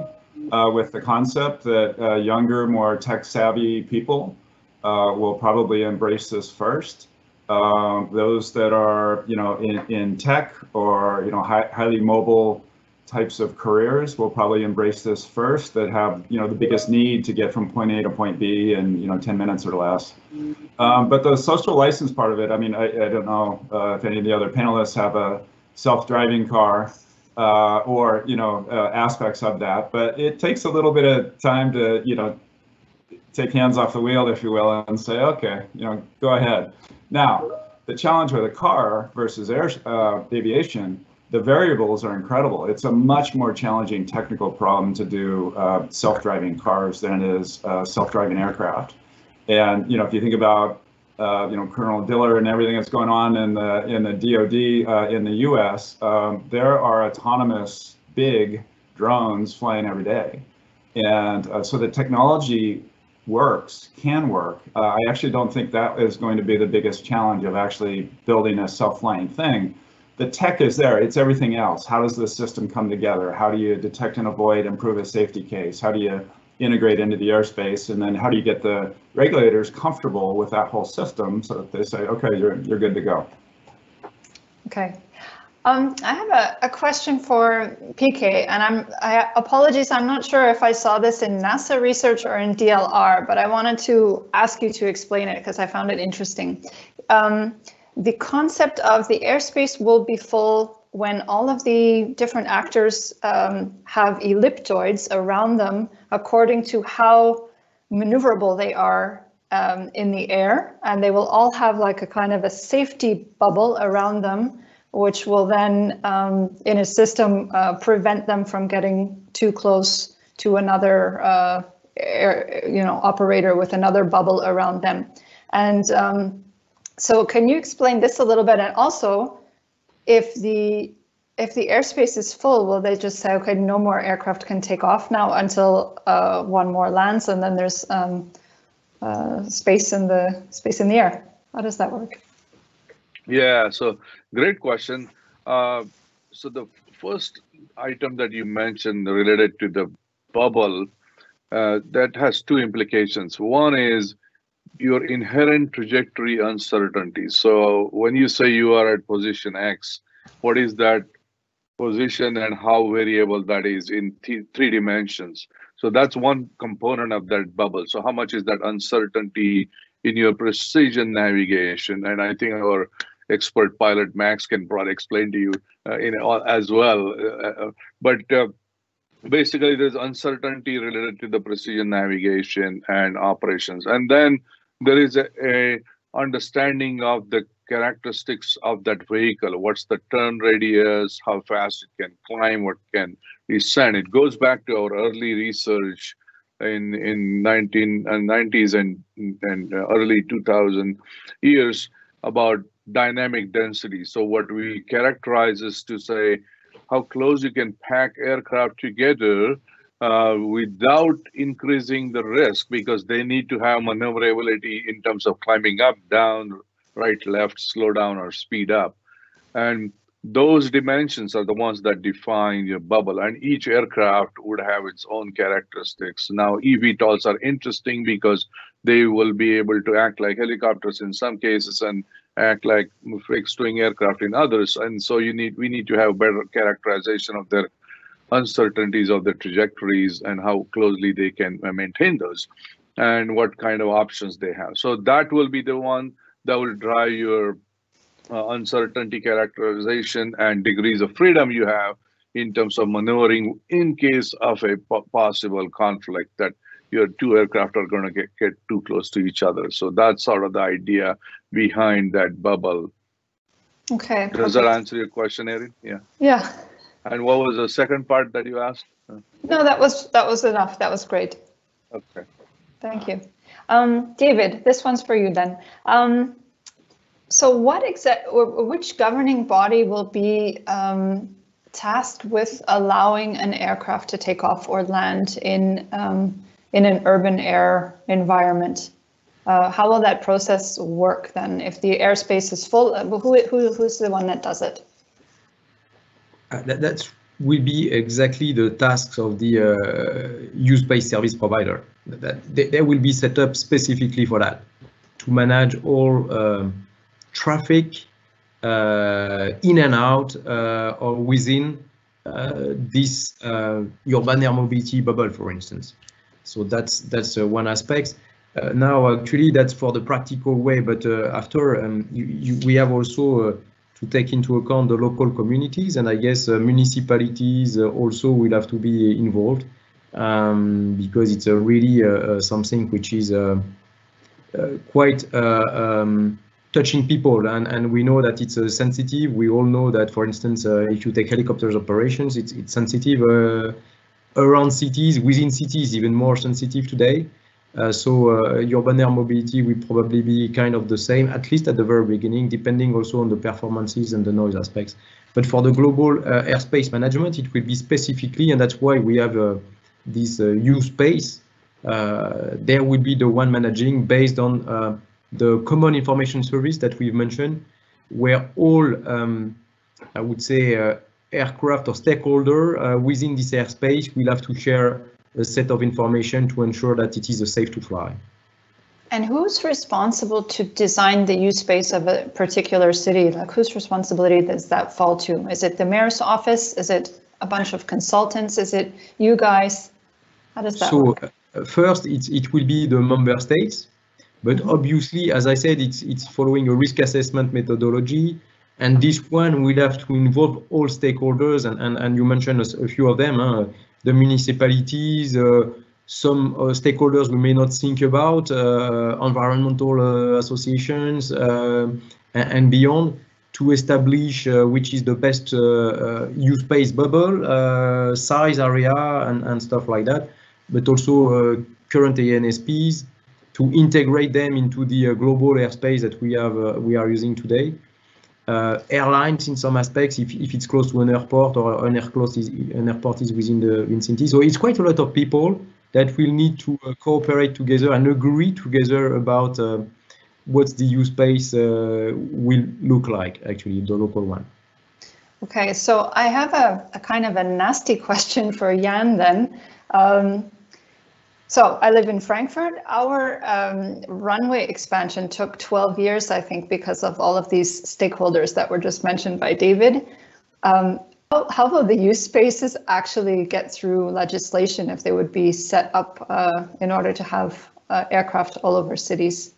uh, with the concept that uh, younger, more tech-savvy people Uh, will probably embrace this first. Uh, those that are, you know, in, in tech or, you know, high, highly mobile types of careers will probably embrace this first, that have, you know, the biggest need to get from point A to point B in, you know, ten minutes or less. Um, but the social license part of it, I mean, I, I don't know uh, if any of the other panelists have a self-driving car uh, or, you know, uh, aspects of that, but it takes a little bit of time to, you know, take hands off the wheel, if you will, and say, okay, you know, go ahead. Now, the challenge with a car versus air uh, aviation, the variables are incredible. It's a much more challenging technical problem to do uh, self-driving cars than it is uh, self-driving aircraft. And, you know, if you think about, uh, you know, Colonel Diller and everything that's going on in the, in the D O D uh, in the U S, um, there are autonomous big drones flying every day. And uh, so the technology works, can work. Uh, I actually don't think that is going to be the biggest challenge of actually building a self-flying thing. The tech is there, it's everything else. How does the system come together? How do you detect and avoid, improve a safety case? How do you integrate into the airspace? And then how do you get the regulators comfortable with that whole system so that they say, okay, you're, you're good to go. Okay. Um, I have a, a question for P K, and I'm I, apologies, I'm not sure if I saw this in NASA research or in D L R, but I wanted to ask you to explain it because I found it interesting. Um, the concept of the airspace will be full when all of the different actors um, have elliptoids around them according to how maneuverable they are um, in the air, and they will all have like a kind of a safety bubble around them, which will then, um, in a system, uh, prevent them from getting too close to another, uh, air, you know, operator with another bubble around them. And um, so, can you explain this a little bit? And also, if the if the airspace is full, will they just say, okay, no more aircraft can take off now until uh, one more lands, and then there's um, uh, space in the space in the air? How does that work? Yeah, so great question. Uh, so the first item that you mentioned related to the bubble, uh, that has two implications. One is your inherent trajectory uncertainty. So when you say you are at position X, what is that position and how variable that is in th- three dimensions? So that's one component of that bubble. So how much is that uncertainty in your precision navigation? And I think our expert pilot Max can probably explain to you uh, in all as well. Uh, but uh, basically, there's uncertainty related to the precision navigation and operations, and then there is a, a understanding of the characteristics of that vehicle. What's the turn radius? How fast it can climb? What can descend? It goes back to our early research in in nineteen nineties and and early two thousand years about dynamic density. So what we characterize is to say how close you can pack aircraft together uh, without increasing the risk, because they need to have maneuverability in terms of climbing up, down, right, left, slow down, or speed up. And those dimensions are the ones that define your bubble, and each aircraft would have its own characteristics. Now, eVTOLs are interesting because they will be able to act like helicopters in some cases and act like fixed-wing aircraft in others. And so you need we need to have better characterization of their uncertainties of the trajectories and how closely they can maintain those and what kind of options they have. So that will be the one that will drive your Uh, uncertainty characterization and degrees of freedom you have in terms of maneuvering in case of a possible conflict that your two aircraft are going to get, get too close to each other. So that's sort of the idea behind that bubble. Okay. Does perfect. That answer your question, Erin? Yeah. Yeah. And what was the second part that you asked? No, that was that was enough. That was great. Okay. Thank you. Um, David, this one's for you then. Um, so what exact, which governing body will be um, tasked with allowing an aircraft to take off or land in um, in an urban air environment? Uh, how will that process work then? If the airspace is full, who, who, who's the one that does it? Uh, that that's, will be exactly the tasks of the uh, U-Space service provider. That they, they will be set up specifically for that, to manage all uh, traffic uh, in and out uh, or within uh, this uh, urban air mobility bubble, for instance. So that's that's uh, one aspect. Uh, now, actually, that's for the practical way, but uh, after um, you, you, we have also uh, to take into account the local communities, and I guess uh, municipalities uh, also will have to be involved, um, because it's a really uh, something which is uh, uh, quite uh, um, touching people, and, and we know that it's uh, sensitive. We all know that, for instance, uh, if you take helicopters operations, it's, it's sensitive uh, around cities, within cities, even more sensitive today. Uh, so uh, urban air mobility will probably be kind of the same, at least at the very beginning, depending also on the performances and the noise aspects. But for the global uh, airspace management, it will be specifically, and that's why we have uh, this uh, U-Space. Uh, there will be the one managing based on uh, the common information service that we've mentioned, where all, um, I would say, uh, aircraft or stakeholder uh, within this airspace will have to share a set of information to ensure that it is safe to fly. And who's responsible to design the use space of a particular city? Like, whose responsibility does that fall to? Is it the mayor's office? Is it a bunch of consultants? Is it you guys? How does that so, work? Uh, first, it, it will be the member states, but mm-hmm. obviously, as I said, it's, it's following a risk assessment methodology. And this one will have to involve all stakeholders, and, and, and you mentioned a, a few of them, huh? The municipalities, uh, some uh, stakeholders we may not think about, uh, environmental uh, associations uh, and, and beyond, to establish uh, which is the best uh, uh, U-Space bubble, uh, size, area, and, and stuff like that, but also uh, current A N S Ps, to integrate them into the uh, global airspace that we have uh, we are using today. Uh, airlines in some aspects, if, if it's close to an airport or an, air close is, an airport is within the vicinity. So it's quite a lot of people that will need to uh, cooperate together and agree together about uh, what the U-Space uh, will look like, actually, the local one. Okay, so I have a, a kind of a nasty question for Jan then. Um, So I live in Frankfurt. Our um, runway expansion took twelve years, I think, because of all of these stakeholders that were just mentioned by David. Um, how, how will the use spaces actually get through legislation if they would be set up uh, in order to have uh, aircraft all over cities?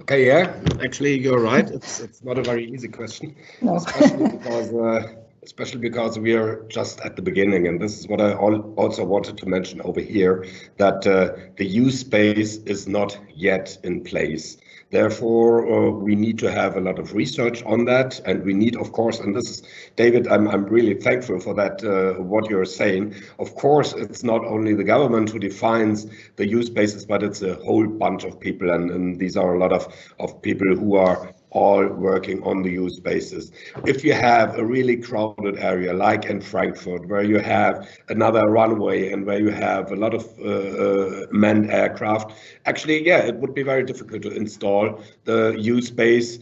Okay, yeah, actually, you're right. It's, it's not a very easy question, no. Especially because uh, especially because we are just at the beginning, and this is what I also wanted to mention over here, that uh, the use space is not yet in place. Therefore, uh, we need to have a lot of research on that, and we need, of course, and this is, David, I'm, I'm really thankful for that, uh, what you're saying. Of course, it's not only the government who defines the use spaces, but it's a whole bunch of people, and, and these are a lot of, of people who are all working on the use spaces. If you have a really crowded area, like in Frankfurt, where you have another runway and where you have a lot of uh, manned aircraft, actually, yeah, it would be very difficult to install the use space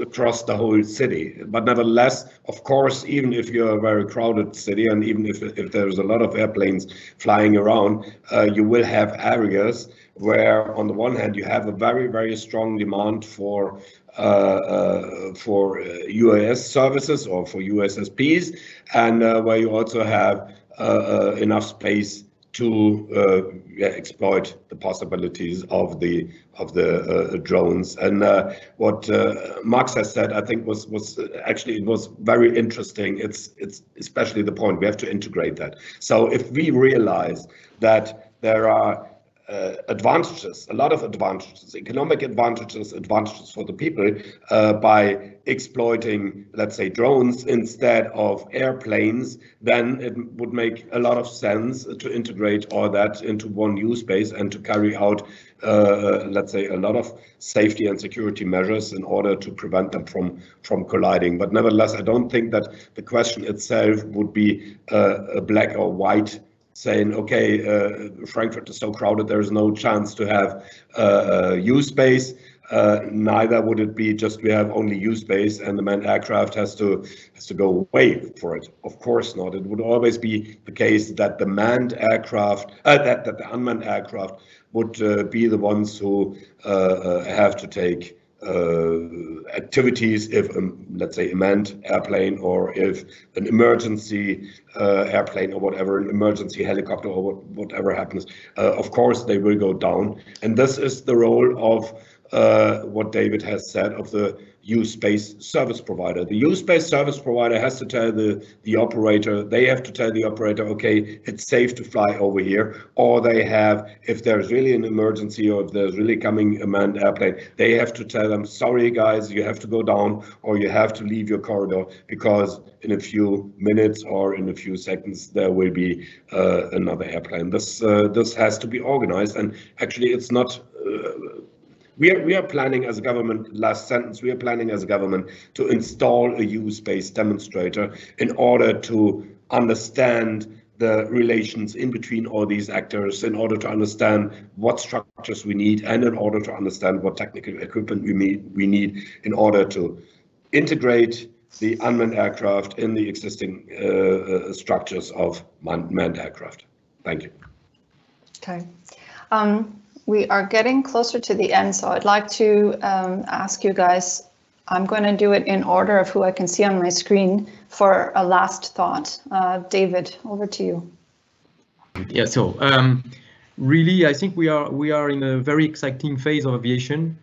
across the whole city. But nevertheless, of course, even if you're a very crowded city, and even if, if there's a lot of airplanes flying around, uh, you will have areas where, on the one hand, you have a very, very strong demand for Uh, uh, for uh, U A S services or for U S S Ps, and uh, where you also have uh, uh, enough space to uh, yeah, exploit the possibilities of the of the uh, drones. And uh, what uh, Max has said, I think, was was actually it was very interesting. It's it's especially the point we have to integrate that. So if we realize that there are uh, advantages, a lot of advantages, economic advantages, advantages for the people uh, by exploiting, let's say, drones instead of airplanes, then it would make a lot of sense to integrate all that into one U-Space and to carry out, uh, let's say, a lot of safety and security measures in order to prevent them from from colliding. But nevertheless, I don't think that the question itself would be uh, a black or white, saying, okay, uh, Frankfurt is so crowded, there is no chance to have uh, U-Space. Uh, neither would it be just we have only U-Space and the manned aircraft has to has to go away for it. Of course not. It would always be the case that the manned aircraft, uh, that that the unmanned aircraft would uh, be the ones who uh, uh, have to take uh, activities if, um, let's say, a manned airplane or if an emergency uh, airplane or whatever, an emergency helicopter or what, whatever happens. Uh, of course, they will go down, and this is the role of. Uh, what David has said of the U-Space service provider. The U-Space service provider has to tell the, the operator, they have to tell the operator, okay, it's safe to fly over here, or they have, if there's really an emergency or if there's really coming a manned airplane, they have to tell them, sorry guys, you have to go down or you have to leave your corridor because in a few minutes or in a few seconds there will be uh, another airplane. This, uh, this has to be organized, and actually it's not uh, We are, we are planning as a government, last sentence, we are planning as a government to install a U-Space demonstrator in order to understand the relations in between all these actors, in order to understand what structures we need and in order to understand what technical equipment we need, we need in order to integrate the unmanned aircraft in the existing uh, structures of manned, manned aircraft. Thank you. Okay. Um, We are getting closer to the end, so I'd like to um, ask you guys, I'm going to do it in order of who I can see on my screen, for a last thought. Uh, David, over to you. Yeah, so um, really, I think we are we are in a very exciting phase of aviation.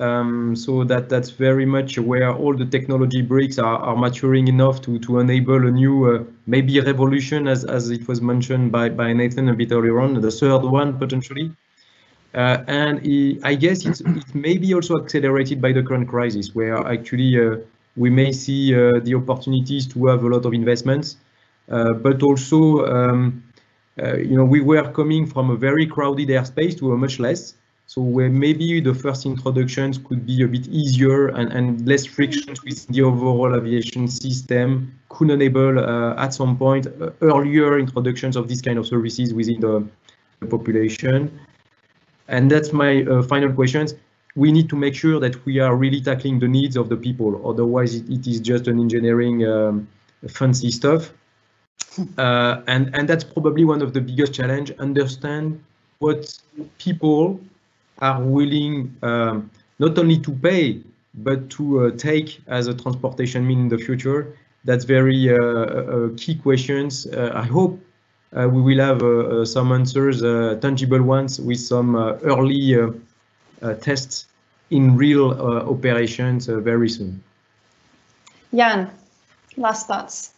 Um, so that that's very much where all the technology bricks are, are maturing enough to, to enable a new, uh, maybe revolution, as, as it was mentioned by, by Nathan a bit earlier on, the third one potentially. Uh, and he, I guess it's, it may be also accelerated by the current crisis, where actually uh, we may see uh, the opportunities to have a lot of investments, uh, but also, um, uh, you know, we were coming from a very crowded airspace to a much less, so where maybe the first introductions could be a bit easier and, and less frictions with the overall aviation system could enable uh, at some point uh, earlier introductions of these kind of services within the, the population. And that's my uh, final questions. We need to make sure that we are really tackling the needs of the people. Otherwise, it, it is just an engineering um, fancy stuff. Uh, and, and that's probably one of the biggest challenge. Understand what people are willing um, not only to pay, but to uh, take as a transportation mean in the future. That's very uh, uh, key questions. Uh, I hope Uh, we will have uh, uh, some answers, uh, tangible ones, with some uh, early uh, uh, tests in real uh, operations uh, very soon. Jan, last thoughts.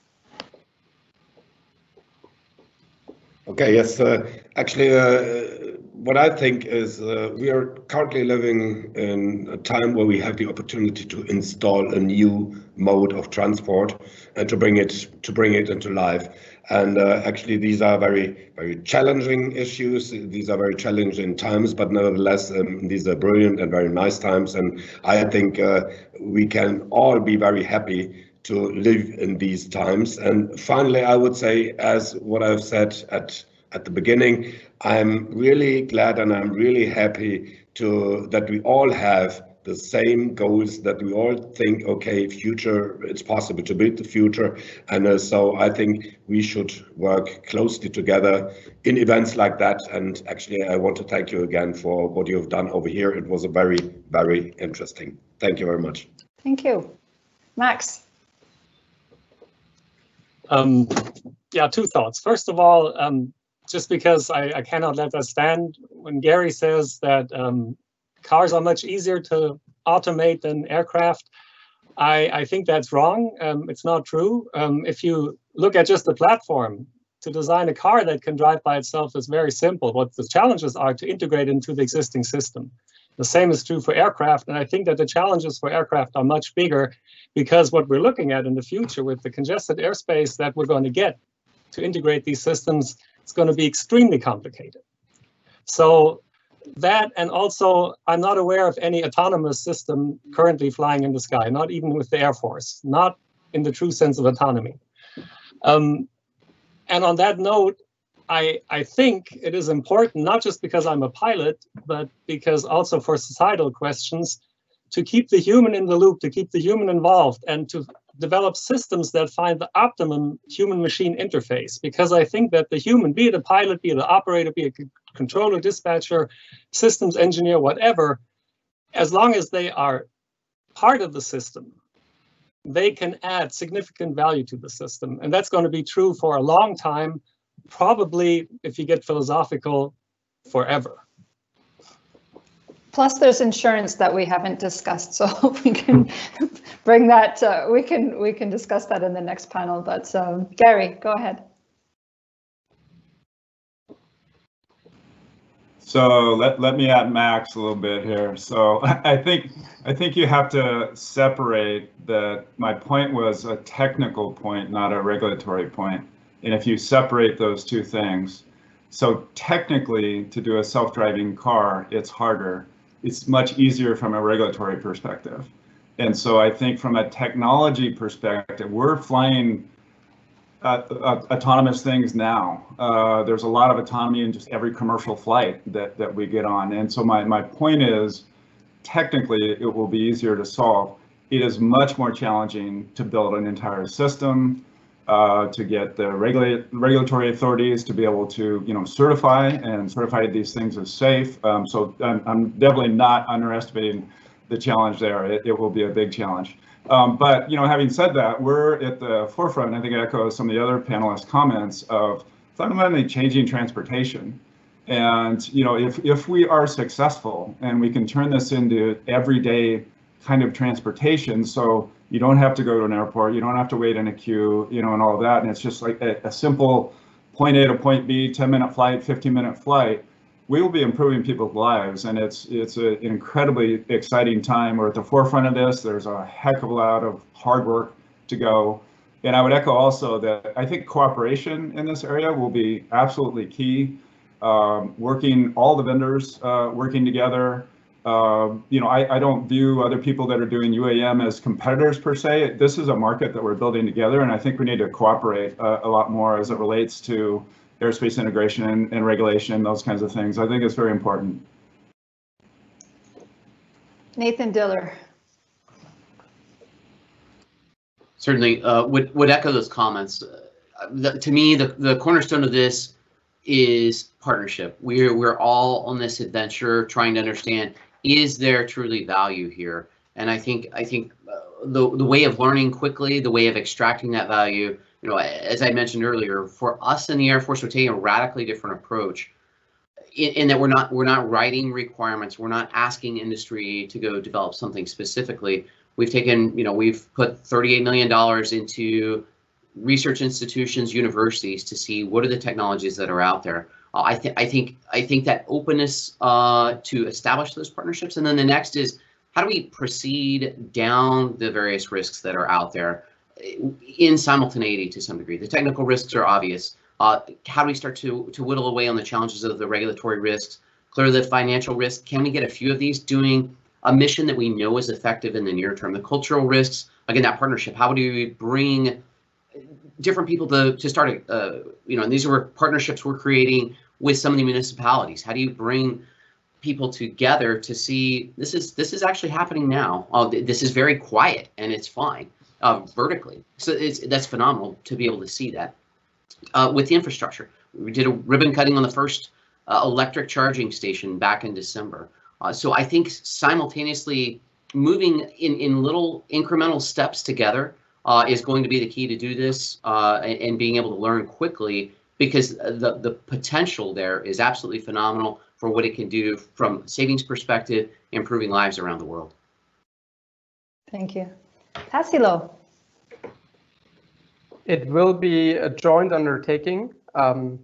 Okay, yes, uh, actually, uh, what I think is uh, we are currently living in a time where we have the opportunity to install a new mode of transport and to bring it to bring it into life. And uh, actually, these are very, very challenging issues. These are very challenging times, but nevertheless, um, these are brilliant and very nice times. And I think uh, we can all be very happy to live in these times. And finally, I would say, as what I've said at at the beginning, I'm really glad and I'm really happy to that we all have the same goals, that we all think, okay, future, it's possible to build the future. And uh, so I think we should work closely together in events like that. And actually, I want to thank you again for what you've done over here. It was a very, very interesting. Thank you very much. Thank you. Max. Um, yeah, two thoughts. First of all, um, just because I, I cannot let that stand when Gary says that um, cars are much easier to automate than aircraft. I, I think that's wrong. Um, it's not true. Um, if you look at just the platform, to design a car that can drive by itself is very simple. What the challenges are to integrate into the existing system. The same is true for aircraft, and I think that the challenges for aircraft are much bigger, because what we're looking at in the future with the congested airspace that we're going to get to integrate these systems, it's going to be extremely complicated. So that, and also I'm not aware of any autonomous system currently flying in the sky, not even with the Air Force, not in the true sense of autonomy. Um, and on that note, I, I think it is important, not just because I'm a pilot, but because also for societal questions, to keep the human in the loop, to keep the human involved, and to develop systems that find the optimum human-machine interface. Because I think that the human, be it a pilot, be it an operator, be it a controller, dispatcher, systems engineer, whatever, as long as they are part of the system, they can add significant value to the system. And that's going to be true for a long time. Probably, if you get philosophical, forever. Plus, there's insurance that we haven't discussed, so we can bring that. Uh, we can we can discuss that in the next panel. But um, Gary, go ahead. So let let me add Max a little bit here. So I think I think you have to separate that. My point was a technical point, not a regulatory point. And if you separate those two things, so technically to do a self-driving car, it's harder. It's much easier from a regulatory perspective. And so I think from a technology perspective, we're flying uh, uh, autonomous things now. Uh, there's a lot of autonomy in just every commercial flight that, that we get on. And so my, my point is, technically it will be easier to solve. It is much more challenging to build an entire system. Uh, to get the regulate, regulatory authorities to be able to, you know, certify and certify these things as safe. Um, so I'm, I'm definitely not underestimating the challenge there. It, it will be a big challenge. Um, but, you know, having said that, we're at the forefront, and I think I echo some of the other panelists' comments, of fundamentally changing transportation. And, you know, if, if we are successful and we can turn this into everyday kind of transportation, so you don't have to go to an airport, you don't have to wait in a queue, you know, and all that. And it's just like a, a simple point A to point B, ten minute flight, fifteen minute flight. We will be improving people's lives. And it's it's a, an incredibly exciting time. We're at the forefront of this. There's a heck of a lot of hard work to go. And I would echo also that I think cooperation in this area will be absolutely key. Um, working, all the vendors uh, working together. Uh, you know, I, I don't view other people that are doing U A M as competitors per se. This is a market that we're building together, and I think we need to cooperate uh, a lot more as it relates to airspace integration and, and regulation and those kinds of things. I think it's very important. Nathan Diller. Certainly uh, would, would echo those comments. Uh, the, to me, the, the cornerstone of this is partnership. We're, we're all on this adventure trying to understand, is there truly value here? And I think I think the the way of learning quickly, the way of extracting that value, you know, as I mentioned earlier, for us in the Air Force, we're taking a radically different approach in, in that we're not we're not writing requirements, we're not asking industry to go develop something specifically. We've taken, you know, we've put thirty-eight million dollars into research institutions, universities, to see what are the technologies that are out there. I think I think I think that openness uh, to establish those partnerships, and then the next is how do we proceed down the various risks that are out there in simultaneity to some degree. The technical risks are obvious. Uh, how do we start to to whittle away on the challenges of the regulatory risks? Clear the financial risk. Can we get a few of these doing a mission that we know is effective in the near term? The cultural risks, again, that partnership. How do we bring different people to to start? Uh, you know, and these are partnerships we're creating with some of the municipalities. How do you bring people together to see this is this is actually happening now? Uh, this is very quiet and it's fine uh, vertically. So it's that's phenomenal to be able to see that. Uh, with the infrastructure, we did a ribbon cutting on the first uh, electric charging station back in December. Uh, so I think simultaneously moving in in little incremental steps together uh, is going to be the key to do this uh, and, and being able to learn quickly because the, the potential there is absolutely phenomenal for what it can do from savings perspective, improving lives around the world. Thank you. Tassilo. It will be a joint undertaking, um,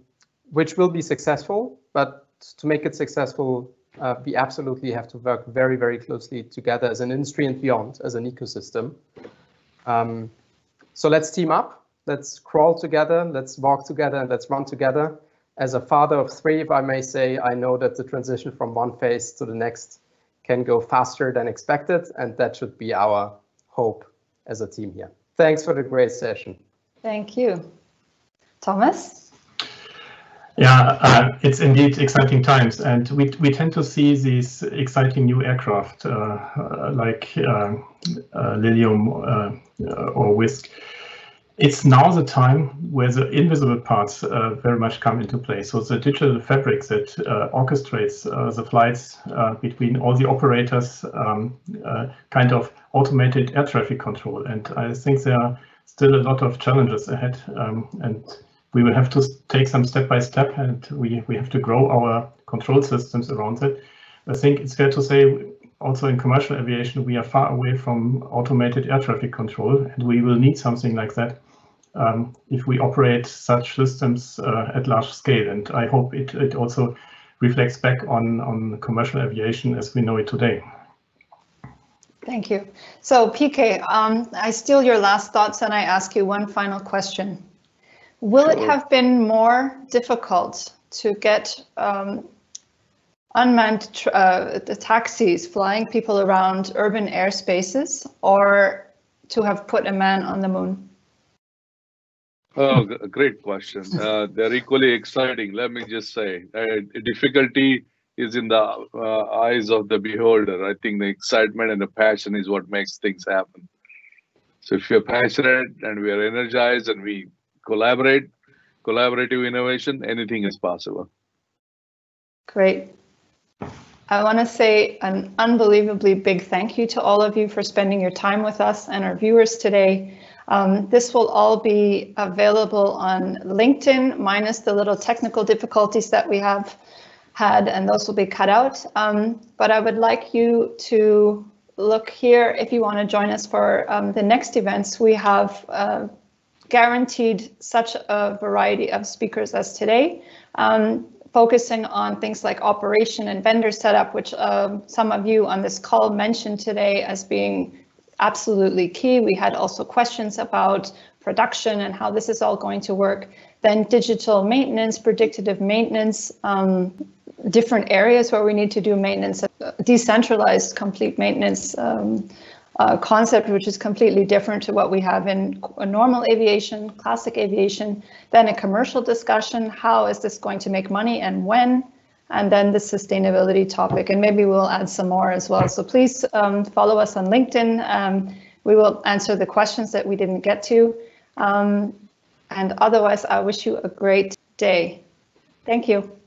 which will be successful, but to make it successful, uh, we absolutely have to work very, very closely together as an industry and beyond, as an ecosystem. Um, so let's team up, let's crawl together, let's walk together, and let's run together. As a father of three, if I may say, I know that the transition from one phase to the next can go faster than expected, and that should be our hope as a team here. Thanks for the great session. Thank you. Thomas? Yeah, uh, it's indeed exciting times, and we, we tend to see these exciting new aircraft uh, like uh, uh, Lilium uh, or Wisk. It's now the time where the invisible parts uh, very much come into play. So the digital fabric that uh, orchestrates uh, the flights uh, between all the operators, um, uh, kind of automated air traffic control. And I think there are still a lot of challenges ahead, um, and we will have to take some step by step, and we, we have to grow our control systems around that. I think it's fair to say also in commercial aviation, we are far away from automated air traffic control, and we will need something like that um, if we operate such systems uh, at large scale. And I hope it, it also reflects back on, on commercial aviation as we know it today. Thank you. So P K, um, I steal your last thoughts and I ask you one final question. Will sure. it have been more difficult to get um, unmanned uh, the taxis flying people around urban airspaces, or to have put a man on the moon? Oh, great question. Uh, they're equally exciting, let me just say. Uh, difficulty is in the uh, eyes of the beholder. I think the excitement and the passion is what makes things happen. So if you're passionate and we are energized and we collaborate, collaborative innovation, anything is possible. Great. I want to say an unbelievably big thank you to all of you for spending your time with us and our viewers today. Um, this will all be available on LinkedIn, minus the little technical difficulties that we have had, and those will be cut out. Um, but I would like you to look here if you want to join us for um, the next events. We have uh, guaranteed such a variety of speakers as today, um, focusing on things like operation and vendor setup, which uh, some of you on this call mentioned today as being absolutely key. We had also questions about production and how this is all going to work. Then digital maintenance, predictive maintenance, um, different areas where we need to do maintenance, decentralized complete maintenance um, uh, concept, which is completely different to what we have in normal aviation, classic aviation. Then a commercial discussion, how is this going to make money and when? And then the sustainability topic, and maybe we'll add some more as well. So please um, follow us on LinkedIn. Um, we will answer the questions that we didn't get to. Um, And otherwise, I wish you a great day. Thank you.